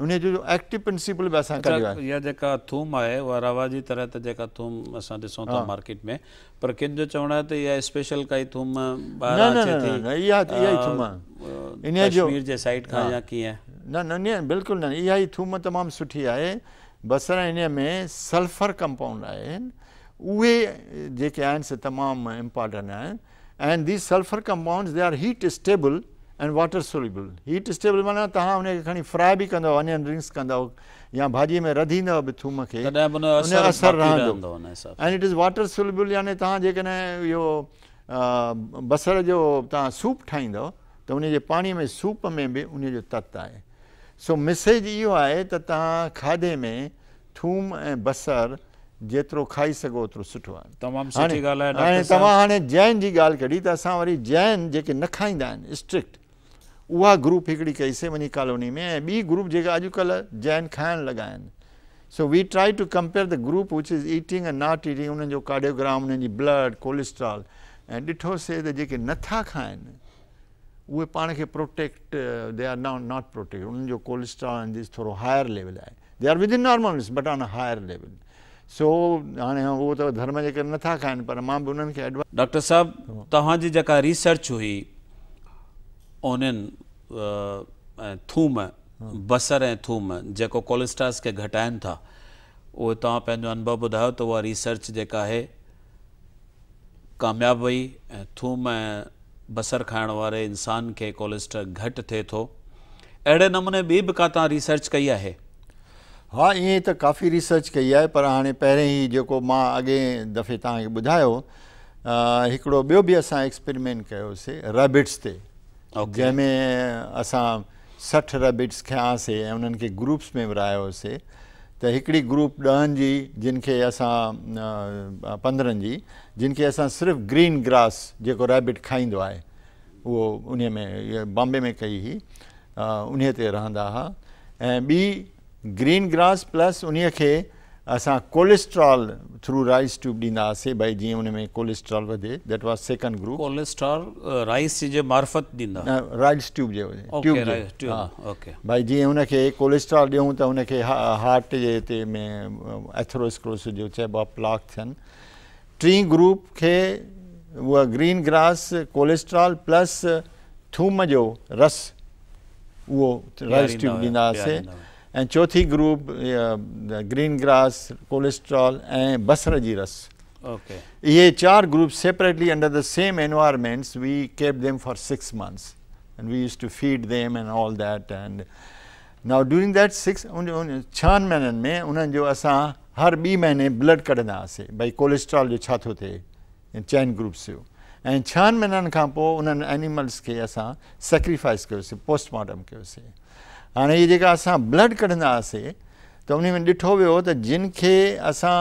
उन्हें जो एक्टिव प्रिंसिपल भी असा कर है या जेका थूम है वो रवाजी तरह त जेका थूम असा दिसो तो मार्केट में, पर किन जो चवणा है तो या स्पेशल काई थूम बाहर आछे थी न, या थूम इन्हें जो कश्मीर जे साइड का या की है न, बिल्कुल न। या थूम तमाम सुठी है, बसर इन्हें में सल्फर कंपाउंड है, उहे जेके आन से तमाम इंपॉर्टेंट है। And this sulphur compounds they are heat stable and water soluble. Heat stable माना तव्हां हुनखे खणी फ्राए बि कंदव, अनियन रिंग्स कंदव या भाॼीअ में रधींदव बि थूम खे, उनजो असरु रहंदो। And it is water soluble, यानी तव्हां जेकॾहिं इहो बसर जो तव्हां सूप ठाहींदव त उनजे पाणीअ में सूप में बि उनजो तत्व आहे। सो मैसेज इहो आहे त तव्हां खाधे में थूम ऐं बसर जेतिरो खाई सघो ओतिरो सुठो आहे। तमामु सुठी ॻाल्हि आहे। हाणे तव्हां हाणे जैन जी ॻाल्हि कढी त असां वरी जैन जेके न खाईंदा आहिनि स्ट्रिक्ट, उहा ग्रुप हिकिड़ी कईसीं वञी कॉलोनी में, ऐं ॿी ग्रुप जेका अॼुकल्ह जैन खाइण लॻा आहिनि। So we try to compare the group which is eating and not eating, उन्हनि जो कार्डियोग्राम, उन्हनि जी ब्लड कोलेस्ट्रॉल, ऐं ॾिठोसीं त जेके नथा खाइनि उहे पाण खे protect, they are not protect. उन्हनि जो कोलेस्ट्रॉल जी थोरो हायर लेवल आहे, they are within normal but on higher level. So हाणे उहो त धर्म जे करे नथा खाइनि, पर मां बि उन्हनि खे एडवाइस। डॉक्टर साहिबु, तव्हांजी जेका रिसर्च हुई उन्हनि थूम बसर ऐं थूम जेको कोलेस्ट्रॉल खे घटाइनि था, उहो तव्हां पंहिंजो अनुभव ॿुधायो त उहा रिसर्च जेका आहे कामयाबु वई ऐं थूम ऐं बसर खाइण वारे इंसान खे कोलेस्ट्रॉल घटि थिए थो। अहिड़े नमूने ॿी बि का तव्हां रिसर्च कई आहे? हाँ, ये तो काफ़ी रिसर्च कई है, पर हाँ पैरें ही जो मां अगे दफ़े तव्हांखे ॿुधायो हिकिड़ो ॿियो बि असां एक्सपेरिमेंट कयोसीं रैबिट्स ते, जंहिंमें असां 60 रैबिट्स खयासीं ऐं उन्हनि खे ग्रुप्स में विरायोसीं। त हिकिड़ी ग्रुप 10 जी जिनखे असां 15 जी जिनखे असां सिर्फ़ु ग्रीन ग्रास जेको रैबिट खाईंदो आहे उहो उन में बॉम्बे में कई हुई, उन ते रहंदा हुआ, ऐं ॿी ग्रीन ग्रास प्लस उन खे असां कोलेस्ट्रॉल थ्रू राइस ट्यूब ॾींदा हुआसीं, भई जीअं उन में कोलेस्ट्रॉल वधे। That was second group, cholesterol rice जे मार्फत ॾींदा, राइस ट्यूब जे वधे, भई जीअं उन खे कोलेस्ट्रॉल ॾियूं त उन खे हार्ट जे हिते में एथेरोस्क्लेरोसिस जो चइबो आहे प्लाक थियनि। टीं ग्रुप खे उहा ग्रीन ग्रास कोलेस्ट्रॉल प्लस थूम जो रस उहो राइस ट्यूब ॾींदा हुआसीं, ऐं चौथी ग्रुप ग्रीन ग्रास कोलेस्ट्रॉल ऐं बसर जी रस। ओके, इहे चार group separately under the same environments we keep them for 6 months and we use to feed them and all that. And now during that 6 महीननि में उन्हनि जो असां हर 2 महीने ब्लड कढंदा हुआसीं, भई कोलेस्ट्रॉल जो छा थो थिए चइनि ग्रुप्स जो, ऐं 6 महीननि खां पोइ उन्हनि एनिमल्स खे असां सेक्रीफाइस कयोसीं, पोस्टमार्टम कयोसीं। हाँ, ये जेका असां ब्लड कढंदा हुआसीं तो उन में ॾिठो वियो त जिनखे असां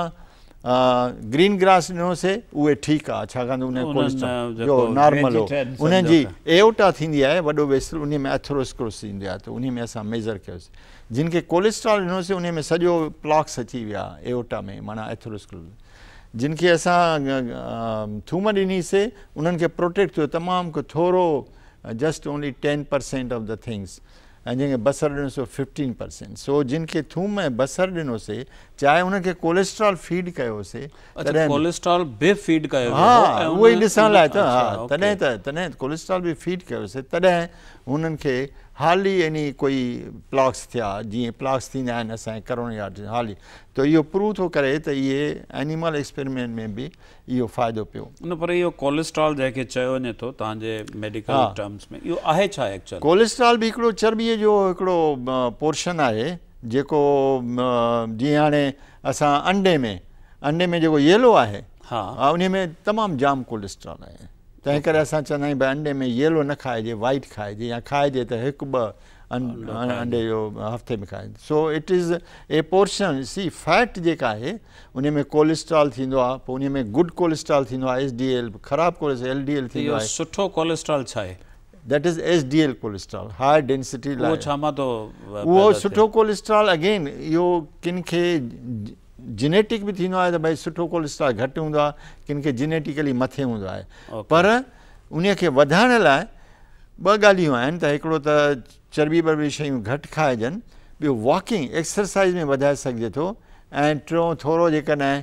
ग्रीन ग्रास ॾिनोसीं उहे ठीकु आहे, छाकाणि त उन जो नॉर्मल हो, उन्हनि जी एओटा थींदी आहे वॾो वेसल, उन में एथेरोस्क्लेरोसिस ईंदी आहे, तो उन में असां मेज़र कयोसीं। जिनखे कोलेस्ट्रॉल ॾिनोसीं उन में सॼो प्लॉक्स अची विया एओटा में, माना एथेरोस्क्लेरोसिस। जिनखे असां थूम ॾिनीसीं उन्हनि खे प्रोटेक्ट थियो तमामु थोरो, just only 10% of the things, ऐं जंहिंखे बसर ॾिनोसीं 15%। सो जिनखे थूम ऐं बसर ॾिनोसीं चाहे उनखे कोलेस्ट्रॉल फीड कयोसीं, तॾहिं कोलेस्ट्रॉल बि फीड कयो, हा उहो ई ॾिसण लाइ त, हा तॾहिं कोलेस्ट्रॉल बि फीड कयोसीं, तॾहिं उन्हनि खे हाली यानी कोई प्लॉक्स थिया, जीअं प्लॉक्स थींदा आहिनि असांजे करोनयार्ड हाली, तो इहो प्रूव थो करे त इहे एनिमल एक्सपेरिमेंट में बि इहो फ़ाइदो पियो न। पर इहो कोलेस्ट्रॉल जंहिंखे चयो वञे थो तव्हांजे मेडिकल टर्म्स में, इहो आहे छा एक्चुअली? कोलेस्ट्रॉल बि हिकिड़ो चर्बीअ जो हिकिड़ो पोर्शन आहे जेको जीअं हाणे असां अंडे में जेको येलो आहे, हाँ, उन में तमामु जाम कोलेस्ट्रॉल आहे। तंहिं करे असां चवंदा आहियूं भई अंडे में येलो न खाइजे, वाइट खाइजे, या खाइजे त हिकु ॿ अंडे जो हफ़्ते में खाइजे। So it is a portion, सी फैट जेका आहे उन में कोलेस्ट्रॉल थींदो आहे, पोइ उन में गुड कोलेस्ट्रॉल थींदो आहे, एस डी एल, ख़राबु कोलेस्ट्रॉल एल डी एल थींदो आहे। सुठो कोलेस्ट्रॉल छा आहे? That is S D L cholesterol, high density लाइ उहो सुठो कोलेस्ट्रॉल। अगेन इहो किन खे जेनेटिक भी थींदो आहे त भई सुठो कोलेस्ट्रॉल घटि हूंदो आहे, किन खे जेनेटिकली मथे हूंदो आहे, पर उन खे वधाइण लाइ ॿ ॻाल्हियूं आहिनि त हिकिड़ो त चर्बी बर्बी शयूं घटि खाइजनि, ॿियो वॉकिंग एक्सरसाइज में वधाए सघिजे थो, ऐं टियों थोरो जेकॾहिं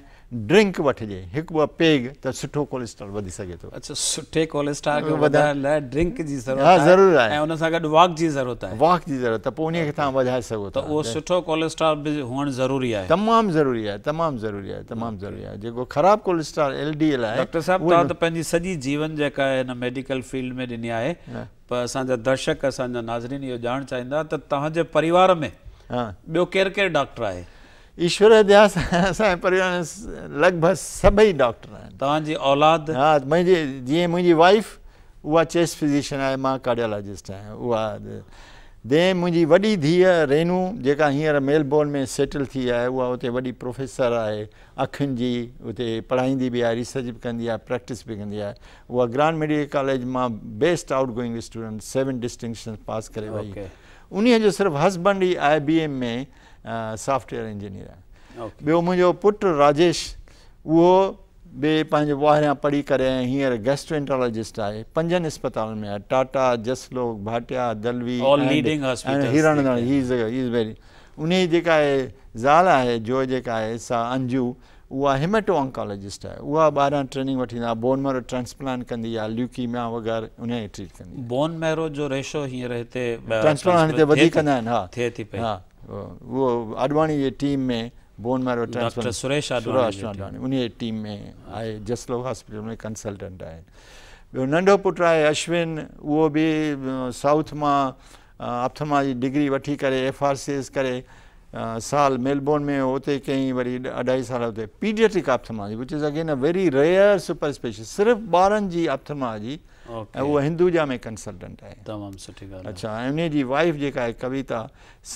ड्रिंक वठिजे हिकु ॿ पेग त सुठो कोलेस्ट्रॉल वधी सघे थो। अच्छा, सुठे कोलेस्ट्रॉल खे वधाइण लाइ ड्रिंक जी ज़रूरत आहे? हा ज़रूरु आहे, ऐं उन सां गॾु वॉक जी ज़रूरत आहे। वॉक जी ज़रूरत आहे, पोइ उन खे तव्हां वधाए सघो था। त उहो सुठो कोलेस्ट्रॉल बि हुअणु ज़रूरी आहे? तमामु ज़रूरी आहे, तमामु ज़रूरी आहे, तमामु ज़रूरी आहे। जेको ख़राबु कोलेस्ट्रॉल एल डी एल आहे, डॉक्टर साहिबु तव्हां त पंहिंजी सॼी जीवन जेका आहे हिन मेडिकल फील्ड में ॾिनी आहे, पर असांजा दर्शक असांजा नाज़रीन इहो ॼाणणु चाहींदा त तव्हांजे परिवार में ॿियो केरु केरु डॉक्टर आहे? ईश्वर जी दया सां असांजे परिवार में लॻभॻि सभई डॉक्टर आहिनि। तव्हांजी औलाद? हा, मुंहिंजी जीअं मुंहिंजी वाइफ उहा चेस्ट फिज़िशियन आहे, मां कार्डियोलॉजिस्ट आहियां, उहा दें। मुंहिंजी वॾी धीअ रेनू जेका हींअर मेलबोर्न में सेटल थी आहे, उहा उते वॾी प्रोफेसर आहे अखियुनि जी, उते पढ़ाईंदी बि आहे, रिसर्च बि कंदी आहे, प्रैक्टिस बि कंदी आहे। उहा ग्रांड मेडिकल कॉलेज मां best outgoing student 7 distinction pass करे वई। उन्हीअ जो सिर्फ़ु हस्बैंड ई IBM में सॉफ्टवेयर इंजीनियर आहे। ॿियो मुंहिंजो पुटु राजेश, उहो बि पंहिंजो ॿाहिरियां पढ़ी करे ऐं हींअर गैस्ट्रोएंटरोलॉजिस्ट आहे, 5 अस्पतालुनि में आहे, टाटा, जसलोक, भाटिया, दलवी, हिरानंद। उन जी जेका आहे ज़ाल आहे जो जेका आहे सा अंजू, उहा हेमेटो ऑन्कोलॉजिस्ट आहे, उहा ॿाहिरां ट्रेनिंग वठी ईंदा, बोन मैरो ट्रांसप्लांट कंदी आहे, ल्यूकीमिया वग़ैरह उन खे ट्रीट कंदी। बोन मैरो जो रेशो हींअर हिते ट्रांसप्लांट हिते वधीक कंदा आहिनि, हा थिए थी पई, हा उहो आडवाणी जी टीम में bone marrow transplant, Suresh Advani उन जी टीम में आहे, जसलोक हॉस्पिटल में कंसल्टेंट आहे। ॿियो नंढो पुटु आहे अश्विन, उहो बि साउथ मां ऑप्थमा जी डिग्री वठी करे FRCS करे साल मेलबोर्न में उते कई, वरी 2.5 साल उते पीडियाट्रिक ऑप्थमा जी, which is again a very rare super special, सिर्फ़ु ॿारनि जी ऑप्थमा जी, ऐं उहा हिंदूजा में कंसल्टेंट आहे। तमामु सुठी ॻाल्हि। अच्छा, ऐं उन जी वाइफ जेका आहे कविता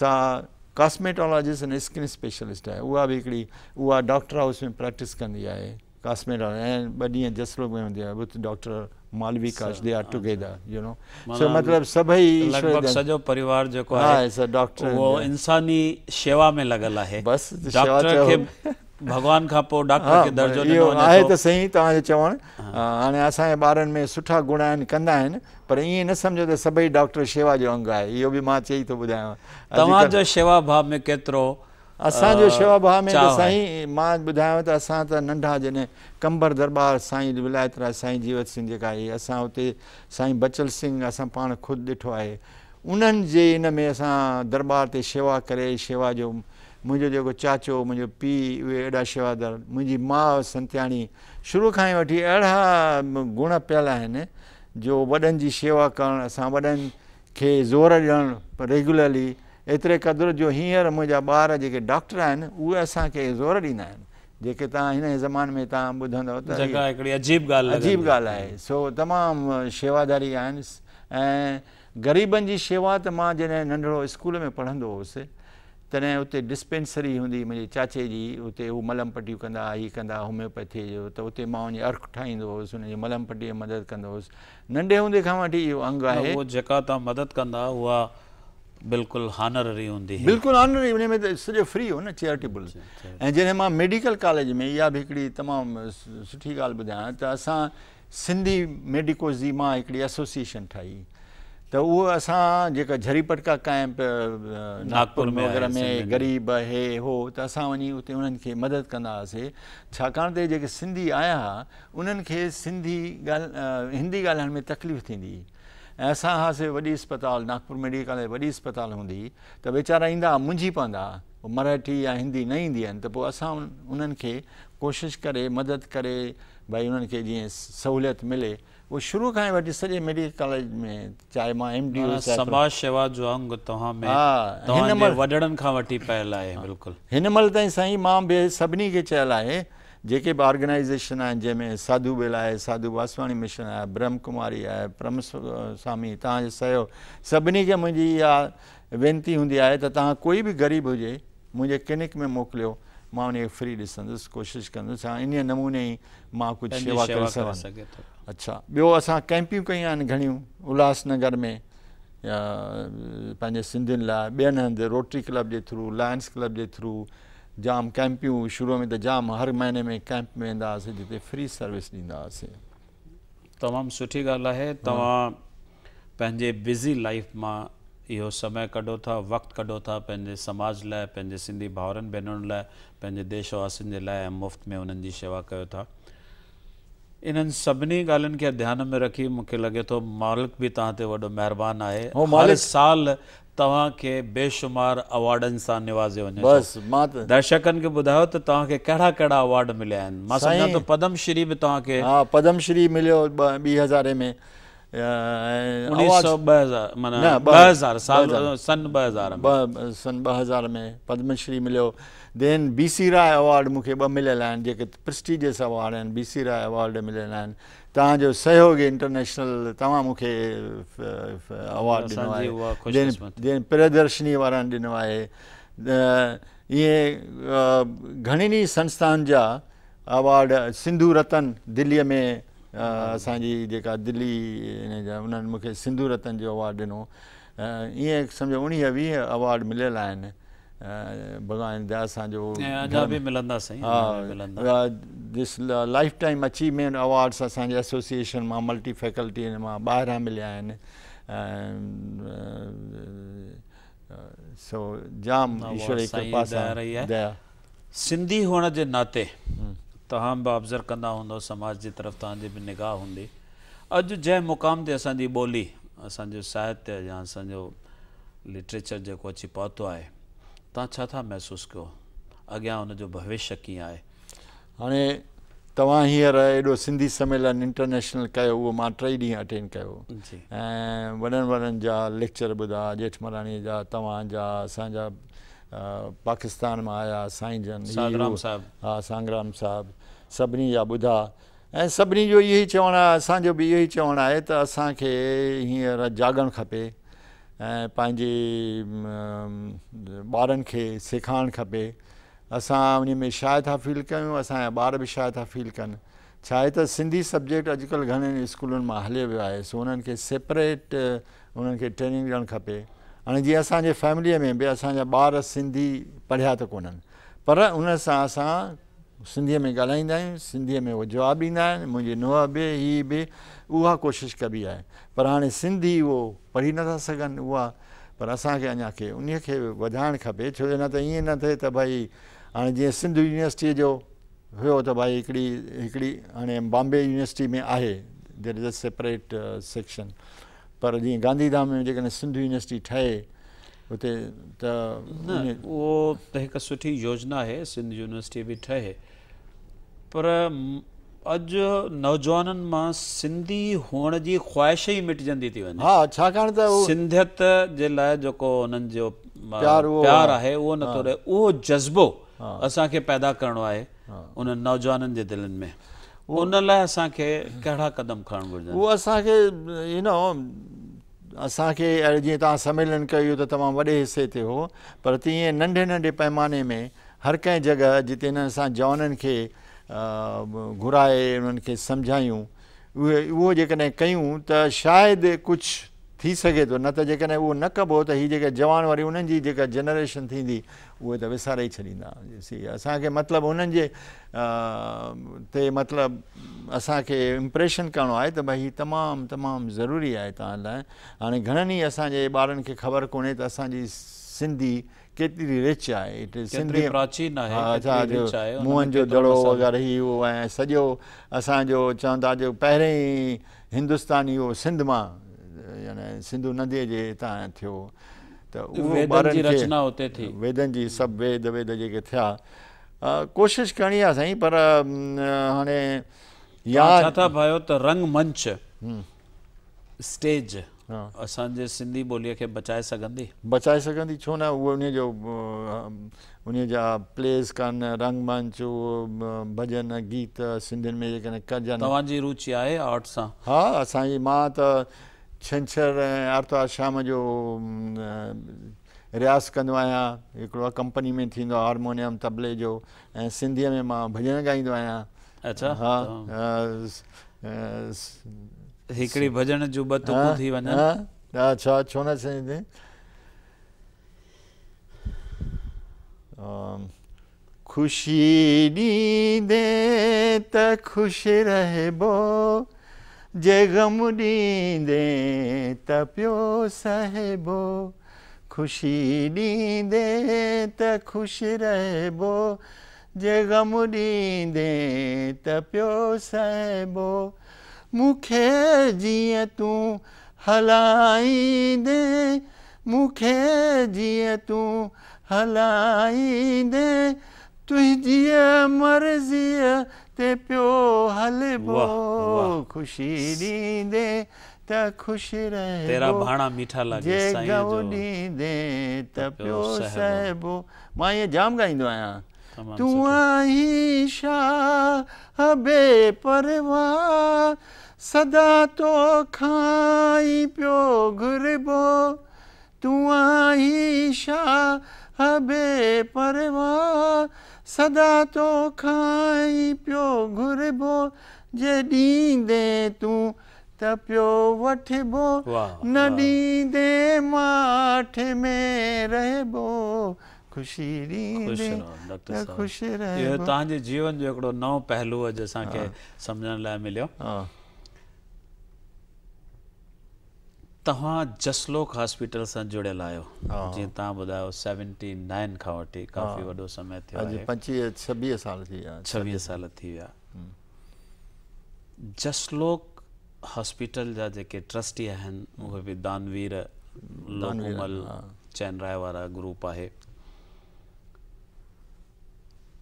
सा कॉस्मेटोलॉजिस्ट ऐं स्किन स्पेशलिस्ट आहे, उहा बि हिकिड़ी, उहा डॉक्टर हाउस में प्रैक्टिस कंदी आहे कॉस्मेटोलॉजी, ऐं 2 ॾींहं जसलोक में हूंदी आहे विथ डॉक्टर मालवी काश, they are together, you know. सो मतलब सभई सजो परिवार जेको आहे डॉक्टर, उहो इंसानी शेवा में लॻल आहे। बस डॉक्टर खे भगवान का पोइ डॉक्टर खे दर्जो ॾिनो आहे त सही तव्हांजो चवणु। हाणे असांजे ॿारनि में सुठा गुण आहिनि, कंदा आहिनि, पर ईअं न सम्झो त सभई डॉक्टर शेवा जो अंग आहे, इहो बि मां चई थो ॿुधायांव। तव्हांजो शेवा भाव में केतिरो? असांजो शेवा भाव में त साईं मां ॿुधायांव त असां त नंढा जॾहिं कंबर दरबार साईं विलायत राय, साईं जीवत सिंह जेका आहे, असां हुते साईं बचल सिंह असां पाण ख़ुदि ॾिठो आहे, उन्हनि जे इन में असां दरबार ते शेवा करे, शेवा जो मुंहिंजो जेको चाचो, मुंहिंजो पीउ, उहे एॾा शेवादार, मुंहिंजी माउ संत्याणी, शुरू खां ई वठी अहिड़ा गुण पियल आहिनि जो वॾनि जी शेवा करणु, असां वॾनि खे ज़ोर ॾियणु रेगुलरली, एतिरे क़दुरु जो हींअर मुंहिंजा ॿार जेके डॉक्टर आहिनि उहे असांखे ज़ोर ॾींदा आहिनि, जेके तव्हां हिन ज़माने में तव्हां ॿुधंदव त हिकिड़ी अजीब ॻाल्हि आहे। सो तमामु शेवादारी आहिनि। ऐं ग़रीबनि जी शेवा त मां जॾहिं नंढिड़ो स्कूल में पढ़ंदो हुउसि तॾहिं उते डिस्पेंसरी हूंदी मुंहिंजे चाचे जी, उते हू मलम पटियूं कंदा, हीअ कंदा होम्योपैथी जो, त उते मां उन अर्क ठाहींदो हुउसि, उनजी मलम पट्टी में मदद कंदो हुउसि। नंढे हूंदे खां वठी इहो अंग आहे। उहो जेका तव्हां मदद कंदा उहा बिल्कुलु ऑनररी हूंदी? बिल्कुलु ऑनररी, उन में त सॼो फ्री हो न, चैरिटेबल। ऐं जॾहिं मां मेडिकल कॉलेज में, इहा बि हिकिड़ी तमामु सुठी ॻाल्हि ॿुधायां त असां सिंधी मेडिकोस जी मां हिकिड़ी एसोसिएशन ठाही, त उहो असां जेका झरीपटका कैंप नागपुर में वग़ैरह में ग़रीब हे हो, त असां वञी उते उन्हनि खे मदद कंदा हुआसीं, छाकाणि त जेके सिंधी आया हुआ उन्हनि खे सिंधी हिंदी ॻाल्हाइण में तकलीफ़ थींदी, ऐसा हुआसीं वही अस्पताल नागपुर मेडिकल है वही अस्पताल होंगी तो वेचारा इंदा मुंझी पवंदा मराठी या हिंदी न इंदी तो पोइ असां उन्हनि खे कोशिश करे मदद करे भाई उन्हनि खे जीअं सहूलियत मिले वो शुरू का वही सजे मेडिकल कॉलेज में चाहे मां एमडी हो समाज सेवा जो अंग तहां में हिनमल वडड़न का वठी पयल है बिल्कुल हिनमल ताई साईं मां बे सबनी के चयल है जेके भी ऑर्गेनाइजेशन है जैमें साधु बेला है साधु वासवानी मिशन है ब्रह्म कुमारी है ब्रह्म स्वामी तव्हांजो सहयोग सभिनी के मुझी या वेनती हुंदी है तो तहां कोई भी गरीब हुए मुझे क्लिनिक में मोकलियो मां उन्हें फ्री दिसंदस कोशिश कंदस इन नमूने ही मां कुछ सेवा कर सके। अच्छा बो अस कैंपियूं कई घणियों उल्हासनगर में पैं सिंधियुनि लाइ बेन हंधि रोटरी क्लब के थ्रू लायंस क्लब के थ्रू जाम कैंपियूं शुरू में तो जाम हर महीने में कैंप में वेंदा हुआसीं जिते फ्री सर्विस दींदा हुआसीं। तमाम सुठी गाल है तव्हां पंहिंजे बिजी लाइफ मां यो समय कढो था वक्त कढो था पंहिंजे समाज लाइ पंहिंजे सिंधी भाउरनि भेनरुनि लाइ पंहिंजे देशवासियुनि जे लाइ मुफ्त में उन्हनि जी शेवा कयो था। इन सभी गालन के ध्यान में रखी मुझे लगे तो मालिक भी तहां ते वडो मेहरबान है हर साल तहां के बेशुमार अवार्डन से निवाजे वने बस मां दर्शकन के बुधाओ तो तहां के कड़ा कड़ा अवार्ड मिले हैं मां समझा तो पद्मश्री भी तहां के हां पद्मश्री मिलो 2000 में 1920 माने 2000 साल सन 2000 में पद्मश्री मिलो देन बीसी राय अवार्ड मुखे ब मिलल हैं जेके प्रेस्टीजियस अवार्ड हैं बीसी राय अवार्ड मिलल हैं तव्हांजो सहयोग इंटरनेशनल तव्हां मूंखे अवार्ड ॾिनो आहे जंहिं प्रदर्शनी वारनि ॾिनो आहे इहे घणनि ई संस्थाउनि जा अवार्ड सिंधु रतन दिल्लीअ में असांजी जेका दिल्ली उन्हनि मूंखे सिंधु रतन जो अवार्ड ॾिनो ईअं सम्झो 19-20 अवार्ड मिलियल आहिनि भगवान जा असांजो अञा बि मिलंदा साईं मिलंदा this lifetime achievement awards association एसोसिएशन मां मल्टी फैकल्टी मां ॿाहिरां मिलिया आहिनि सो जाम ईश्वर जी कृपा सां दया सिंधी हुअण जे नाते तव्हां बि ऑब्ज़र्व कंदा हूंदो समाज जी तरफ़ तव्हांजी बि निगाह हूंदी अॼु जंहिं मुक़ाम ते असांजी ॿोली असांजो साहित्य या असांजो लिटरेचर जेको अची पहुतो आहे तव्हां छा था महसूस कयो अॻियां हुनजो भविष्य कीअं आहे? हाणे तव्हां हींअर एॾो सिंधी सम्मेलन इंटरनेशनल कयो उहो मां 3 ॾींहं अटेंड कयो ऐं वॾनि वॾनि जा लेक्चर ॿुधा जेठमलाणीअ जा तव्हांजा असांजा पाकिस्तान मां आया साईं जन सांगराम साहिबु हा सांगराम साहिबु सभिनी जा ॿुधा ऐं सभिनी जो इहो ई चवणु आहे असांजो बि इहो ई चवणु आहे त असांखे हींअर जागणु खपे ऐं पंहिंजे ॿारनि खे सेखारणु खपे असां उन में छा था फील कयूं असांजा ॿार बि छा था फील कनि छा आहे त सिंधी सब्जेक्ट अॼुकल्ह घणनि स्कूलनि मां हलियो वियो आहे सो उन्हनि खे सेपरेट उन्हनि खे ट्रेनिंग ॾियणु खपे। हाणे जीअं असांजे फैमिलीअ में बि असांजा ॿार सिंधी पढ़िया त कोन्हनि पर उन सां असां सिंधीअ में ॻाल्हाईंदा आहियूं सिंधीअ में उहो जवाबु ॾींदा आहिनि मुंहिंजी नुंहुं बि हीअ बि उहा कोशिशि कबी आहे पर हाणे सिंधी उहो पढ़ी नथा सघनि उहा पर असांखे अञा खे उन खे वधाइणु खपे छो जो न त ईअं न थिए त भई हाणे जीअं सिंधु यूनिवर्सिटीअ जो हुयो त भई हिकिड़ी हाणे बॉम्बे यूनिवर्सिटी में आहे there is a separate section पर जीअं गांधीधाम में जेकॾहिं सिंधु यूनिवर्सिटी ठहे उते त उहो त हिकु सुठी योजना आहे सिंधु यूनिवर्सिटी बि ठहे पर अॼु नौजवाननि मां सिंधी हुअण जी ख़्वाहिश ई मिटजंदी थी वञे हा छाकाणि त सिंधियत जे लाइ जेको उन्हनि जो प्यार आहे उहो नथो रहे उहो जज़्बो असांखे पैदा करणो आहे उन नौजवाननि जे दिलनि में उन लाइ असांखे कहिड़ा क़दम खणणु घुरिजनि उहो असांखे यू नो असांखे जीअं तव्हां सम्मेलन कयो त तमामु वॾे हिसे ते हो पर तीअं नंढे नंढे पैमाने में हर कंहिं जॻह जिते हिन असां जवाननि खे घुराए उन्हनि खे सम्झायूं उहे उहो जेकॾहिं कयूं त शायदि कुझु थी सघे थो न त जेकॾहिं उहो न कबो त हीअ जेके जवान वरी उन्हनि जी जेका जनरेशन थींदी उहे त विसारे ई छॾींदा असांखे मतिलबु उन्हनि जे ते मतिलबु असांखे इम्प्रेशन करिणो आहे त भई हीअ तमामु तमामु ज़रूरी आहे तव्हां लाइ। हाणे घणनि ई असांजे ॿारनि खे ख़बर कोन्हे त असांजी सिंधी केतिरी रिच आहे इट सिंधी प्राचीन आहे मुंहनि जो दड़ो वग़ैरह ई उहो ऐं सॼो असांजो चवंदा जो पहिरें ई हिंदुस्तानी उहो सिंध मां यानी सिंधु नदी जे हितां थियो त उहो ॿारनि जी रचना उते थी, वेदनि जी सभु वेद वेद जेके थिया। कोशिशि करणी आहे साईं, पर हाणे यादि छा भायो त रंगमंच स्टेज असांजे सिंधी ॿोलीअ खे बचाए सघंदी, बचाए सघंदी छो न? उहो उन जो उन जा प्लेस कनि, रंगमंच, भजन गीत सिंधियुनि में जेकॾहिं कजनि। तव्हांजी रुचि आहे आर्ट सां? हा असांजी, मां त छंछर ऐं आर्तवार शाम जो रियाज़ कंदो आहियां, हिकिड़ो कंपनी में थींदो आहे हारमोनियम तबले जो, ऐं सिंधीअ में मां भॼन ॻाईंदो आहियां। अच्छा हा, हिकिड़ी भॼन जूं ॿ तुकूं थी वञनि। अच्छा छो न, सिंधी खुशी ॾींदे त ख़ुशि रहबो, जे ग़म ॾींदे त पियो सहबो, खुशी ॾींदे त ख़ुशि रहबो, जे ग़म ॾींदे त पियो सहबो, मूंखे जीअं तूं हलाईंदे, मूंखे जीअं तूं हलाईंदे, तुंहिंजी मर्ज़ीअ ते पियो हलबो, ख़ुशी ॾींदे त ख़ुशि रहबो, जे ग़म ॾींदे त पियो सहबो। मां इहे जाम ॻाईंदो आहियां। तू आहीं शाह बेपरवाह, सदा तो खाई पियो घुरबो, तू आहीं शाह बेपरवाह, सदा तो खाई पियो घुरबो, जे ॾींदे तू त पियो वठबो, न ॾींदे माठ में रहबो, खुशी ॾींदे त ख़ुशि रहबो। इहो तव्हांजे जीवन जो हिकिड़ो नओं पहलू आहे जो असांखे सम्झण लाइ मिलियो। तव्हां जसलोक हॉस्पिटल सां जुड़ियल आहियो, जीअं तव्हां ॿुधायो 79 खां वठी काफ़ी वॾो समय थियो आहे, 26 साल थी विया। जसलोक हॉस्पिटल जा जेके ट्रस्टी आहिनि उहे बि दानवीर, लानूमल चैनराय वारा ग्रुप आहे,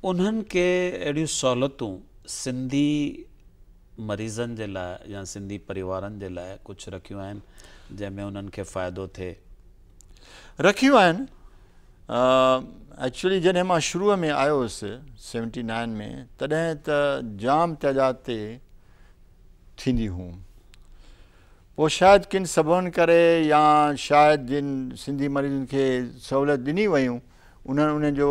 उन्हनि खे अहिड़ियूं सहूलियतूं सिंधी मरीज़नि जे लाइ या सिंधी परिवारनि जे लाइ कुझु रखियूं आहिनि जंहिंमें उन्हनि खे फ़ाइदो थिए? रखियूं आहिनि। एक्चुअली जॾहिं मां शुरूअ में आयो हुउसि 79 में, तॾहिं त जाम तइदाद ते थींदी हुयूं, पोइ शायदि किन सबबनि करे या शायदि जिन सिंधी मरीज़नि खे सहूलियत ॾिनी वयूं उन्हनि उन जो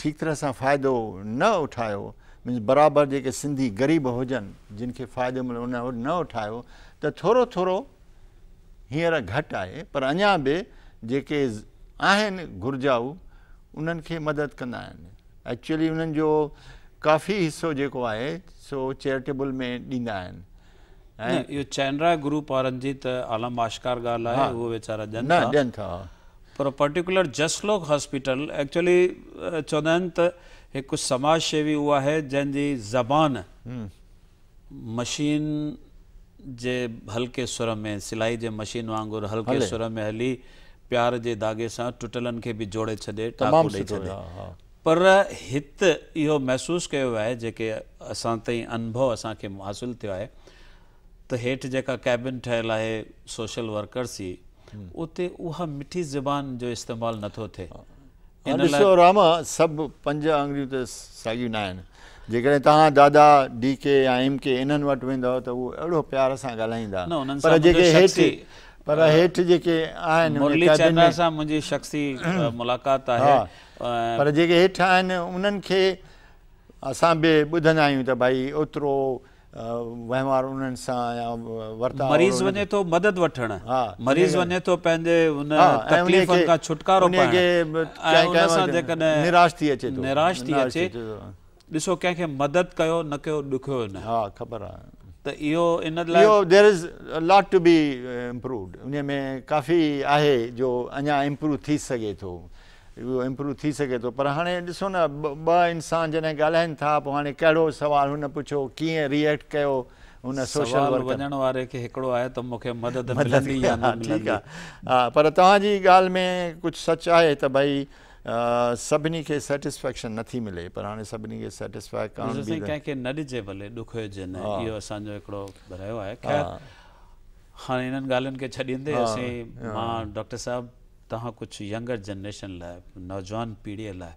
ठीक तरह सां फ़ाइदो न उठायो, मीन्स बराबरि जेके सिंधी ग़रीब हुजनि जिन खे फ़ाइदो मिले उन न उठायो, त थोरो थोरो हींअर घटि आहे, पर अञा बि जेके आहिनि घुर्जाऊं उन्हनि खे मदद कंदा आहिनि। एक्चुअली उन्हनि जो काफ़ी हिसो जेको आहे सो चैरिटेबल में ॾींदा आहिनि। ऐं इहो चैनरा ग्रुप वारनि जी त आलम आश्कार ॻाल्हि आहे, उहे वीचारा ॾियनि था, पर पर्टिकुलर जसलोक हॉस्पिटल एक्चुअली चवंदा आहिनि त हिकु समाज शेवी उहा आहे जंहिंजी ज़बान मशीन जे हल्के सुर में, सिलाई जे मशीन वांगुरु हल्के सुर में हली प्यार जे धागे सां टुटलनि खे बि जोड़े छॾे, टाको ॾेई छॾे। पर हिते इहो महसूसु कयो आहे, जेके असां ताईं अनुभव असांखे हासिलु थियो आहे, त हेठि जेका कैबिन ठहियलु आहे सोशल वर्कर्स जी, उते उहा मिठी ज़बान जो इस्तेमालु नथो थिए। ॾिसो रामा, सभु पंज आङुरियूं त साॻियूं न आहिनि। जेकॾहिं तव्हां दादा डी के या एम के इन्हनि वटि वेंदव त उहो अहिड़ो प्यार सां ॻाल्हाईंदा, पर हेठि जेके आहिनि सां मुंहिंजी शख़्सी मुलाक़ात आहे, पर जेके हेठि आहिनि उन्हनि खे असां बि ॿुधंदा आहियूं त भाई ओतिरो वहिंवार उन्हनि सां या वर्ताव। मरीज़ वञे थो मदद वठणु, मरीज़ वञे थो पंहिंजे हुन तकलीफ़ुनि खां छुटकारो पाइणु, ऐं उन सां जेकॾहिं निराश थी अचे, ॾिसो कंहिंखे मदद कयो न कयो ॾुखियो न। हा ख़बर आहे त इहो इन लाइ there is lot to be improved, उन में काफ़ी आहे जो अञा इम्प्रूव थी सघे थो, उहो इम्प्रूव थी सघे थो। पर हाणे ॾिसो न, ॿ इंसान जॾहिं ॻाल्हाइनि था पोइ हाणे कहिड़ो सुवालु हुन पुछियो, कीअं रिएक्ट कयो, उन सोशल वर्क वञण वारे खे हिकिड़ो आहे त मूंखे मदद मिलंदी या न मिलंदी। पर तव्हांजी ॻाल्हि में कुझु सच आहे त भाई सभिनी खे सेटिस्फैक्शन नथी मिले, पर हाणे सभिनी खे सेटिस्फाई करण बि कंहिंखे न ॾिजे भले ॾुख हुजे न, इहो असांजो हिकिड़ो भरायो आहे। ख़ैर हाँ इन गालन के छड़ींदे मां डॉक्टर साहब तहाँ कुछ यंगर जनरेशन लाए नौजवान पीढ़ी लाए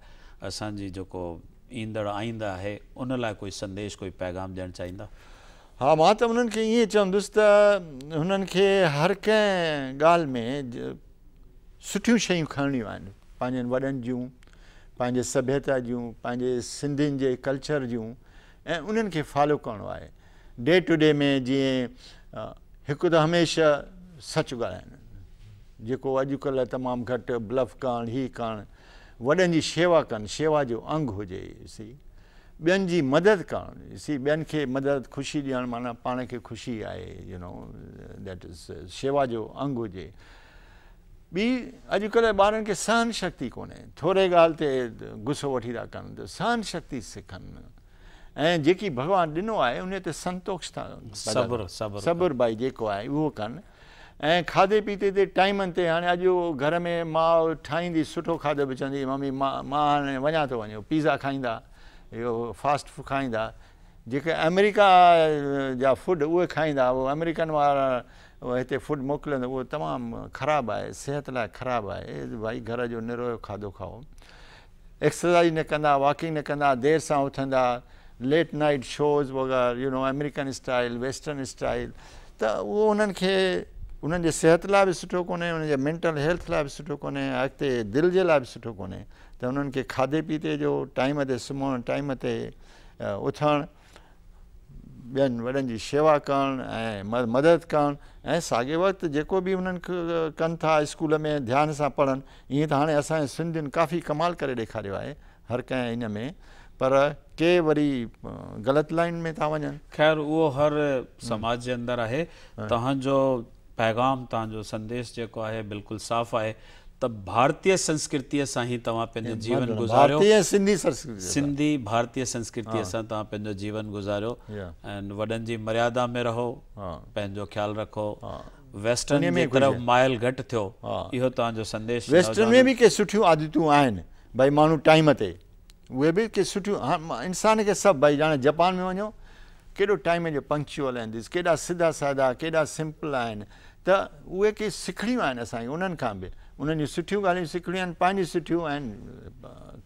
असांजी जेको ईंदड़ आईंदा है उन लाए कोई संदेश कोई पैगाम ॾियणु चाहींदा? हाँ मां त उन्हनि खे ईअं चवंदुसि त हुननि खे हर कंहिं ॻाल्हि में सुठियूं शयूं खणणियूं आहिनि, पंहिंजनि वॾनि जूं, पंहिंजे सभ्यता जूं, पंहिंजे सिंधियुनि जे कल्चर जूं, ऐं उन्हनि खे फॉलो करिणो आहे डे टू डे में। जीअं हिकु त हमेशह सच ॻाल्हाइनि, जेको अॼुकल्ह तमामु घटि ब्लफ करणु ही करणु, वॾनि जी शेवा कनि, शेवा जो अंग हुजे, ॾिसी ॿियनि जी मदद करणु, ॾिसी ॿियनि खे मदद ख़ुशी ॾियणु माना पाण खे ख़ुशी आहे, यू नो दैट इज़ शेवा जो अंग हुजे। ॿी अॼुकल्ह ॿारनि खे सहन शक्ति कोन्हे, थोरे ॻाल्हि ते गुस्सो वठी था कनि, त सहन शक्ति सिखनि ऐं जेकी भॻवानु ॾिनो आहे उन ते संतोष था सब्र भाई जेको आहे उहो कनि। ऐं खाधे पीते ते टाइमनि ते, हाणे अॼु घर में माउ ठाहींदी सुठो खाधो बि चवंदी मम्मी मां मां हाणे वञा थो, वञो पिज़्ज़ा खाईंदा, इहो फास्ट फूड खाईंदा, जेके अमेरिका जा फूड उहे खाईंदा, उहो अमेरिकन वारा हिते फूड मोकिलींदा, उहो तमामु ख़राबु आहे, सिहत लाइ ख़राबु आहे। भाई घर जो निरोयो खाधो खाओ, एक्सरसाइज न कंदा, वॉकिंग न कंदा, देरि सां उथंदा, लेट नाइट शोज़ वग़ैरह, you know American style western style, त उहो उन्हनि खे उन्हनि जे सिहत लाइ बि सुठो कोन्हे, उन्हनि जे मेंटल हेल्थ लाइ बि सुठो कोन्हे, अॻिते दिलि जे लाइ बि सुठो कोन्हे। त उन्हनि खे खाधे पीते जो टाइम ते सुम्हणु, टाइम ते उथणु, ॿियनि वॾनि जी शेवा करणु ऐं मदद करणु, ऐं साॻे वक़्तु जेको बि उन्हनि खे कनि था स्कूल में ध्यान सां पढ़नि। ईअं त हाणे असांजे सिंधियुनि काफ़ी कमाल करे ॾेखारियो आहे हर कंहिं इन में, पर के वरी गलत लाइन में था वञनि। खैर वो हर समाज के अंदर है। तहांजो पैगाम तहांजो संदेश जो है बिल्कुल साफ है, तब भारतीय संस्कृति से ही तुम जीवन गुजारो, सिंधी भारतीय संस्कृति से तुम जीवन गुजारो, वडन की मर्यादा में रहो, पैंजो ख्याल रखो, वेस्टर्न में तरफ माइल घट थो, यो तुम संदेश। वेस्टर्न में भी के सुठी आदतू भाई मानू टाइम से वे भी के सुठी, हाँ इंसान के सब भाई जाने जापान में वनो केडो टाइम जो पंक्चुअल आन, केडा सीधा साधा, केडा सिंपल आन, तो वे के सीखनी आन असाई उनन का भी उनन सुठी गाली सीखनी आन, पानी सुठी आन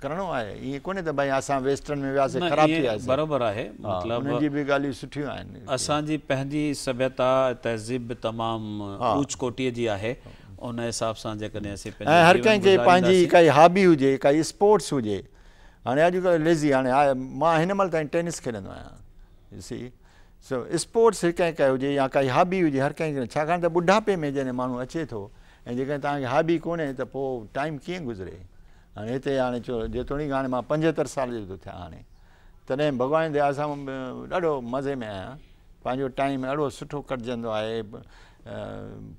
करनो आए। ये कोने त भाई असा वेस्टर्न में व्यासे खराब थी आसे, बराबर है, मतलब उनन जी भी गाली सुठी आन। असा जी पहली सभ्यता तहजीब तमाम ऊंच कोटी जी है, उन हिसाब से जैसे हर कहीं के पांजी काई हॉबी हुजे, काई स्पोर्ट्स हुजे। हाँ अॼुकल्ह लेज़ी, हाँ मां हिन महिल ताईं टेनिस खेॾंदो आहियां, ॾिसी सो स्पोर्ट्स हर कंहिं कयो हुजे या काई हॉबी हुजे हर कंहिं, छाकाणि त ॿुढापे में जॾहिं माण्हू अचे थो ऐं जेकॾहिं तव्हांखे हॉबी कोन्हे त पोइ टाइम कीअं गुज़रे। हाणे हिते हाणे चओ जेतोणीक हाणे मां 75 साल जो थो थियां, हाणे तॾहिं भॻवान दया सां ॾाढो मज़े में आहियां, पंहिंजो टाइम अहिड़ो सुठो कटजंदो आहे,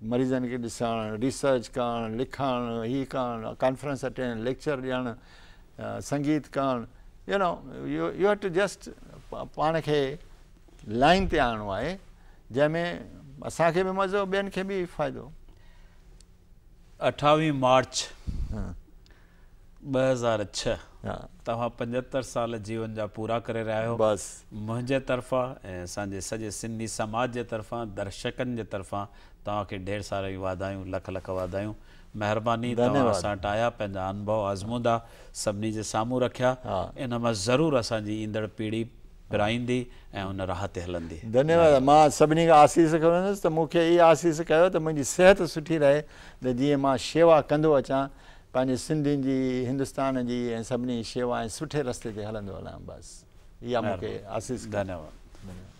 मरीज़नि खे ॾिसणु, रिसर्च करणु, लिखणु, हीअ करणु, कॉन्फ्रेंस अटेंड, लेक्चर ॾियणु, संगीत करणु, you know you have to just पाण खे लाइन ते आणो आहे, जंहिंमें असांखे बि मज़ो ॿियनि खे बि फ़ाइदो। 28 मार्च 2006 तव्हां 75 साल जीवन जा पूरा करे रहिया आहियो। बसि मुंहिंजे तरफ़ां ऐं असांजे सॼे सिंधी समाज जे तरफ़ां, दर्शकनि जे तरफ़ां तव्हांखे ढेर सारियूं वाधायूं, लख लख वाधायूं। मेहरबानी तव्हां असां वटि आया, पंहिंजा अनुभव आज़मूदा सभिनी जे साम्हूं रखिया, इन मां ज़रूरु असांजी ईंदड़ पीढ़ी पिराईंदी ऐं उन राह ते हलंदी। धन्यवाद। मां सभिनी खां आसीस कंदुसि त मूंखे इहा आसीस कयो त मुंहिंजी सिहत सुठी रहे, त जीअं मां शेवा कंदो अचां पंहिंजे सिंधियुनि जी, हिंदुस्तान जी ऐं सभिनी शेवा ऐं सुठे रस्ते ते हलंदो हलां, बसि इहा मूंखे आसीस। धन्यवाद।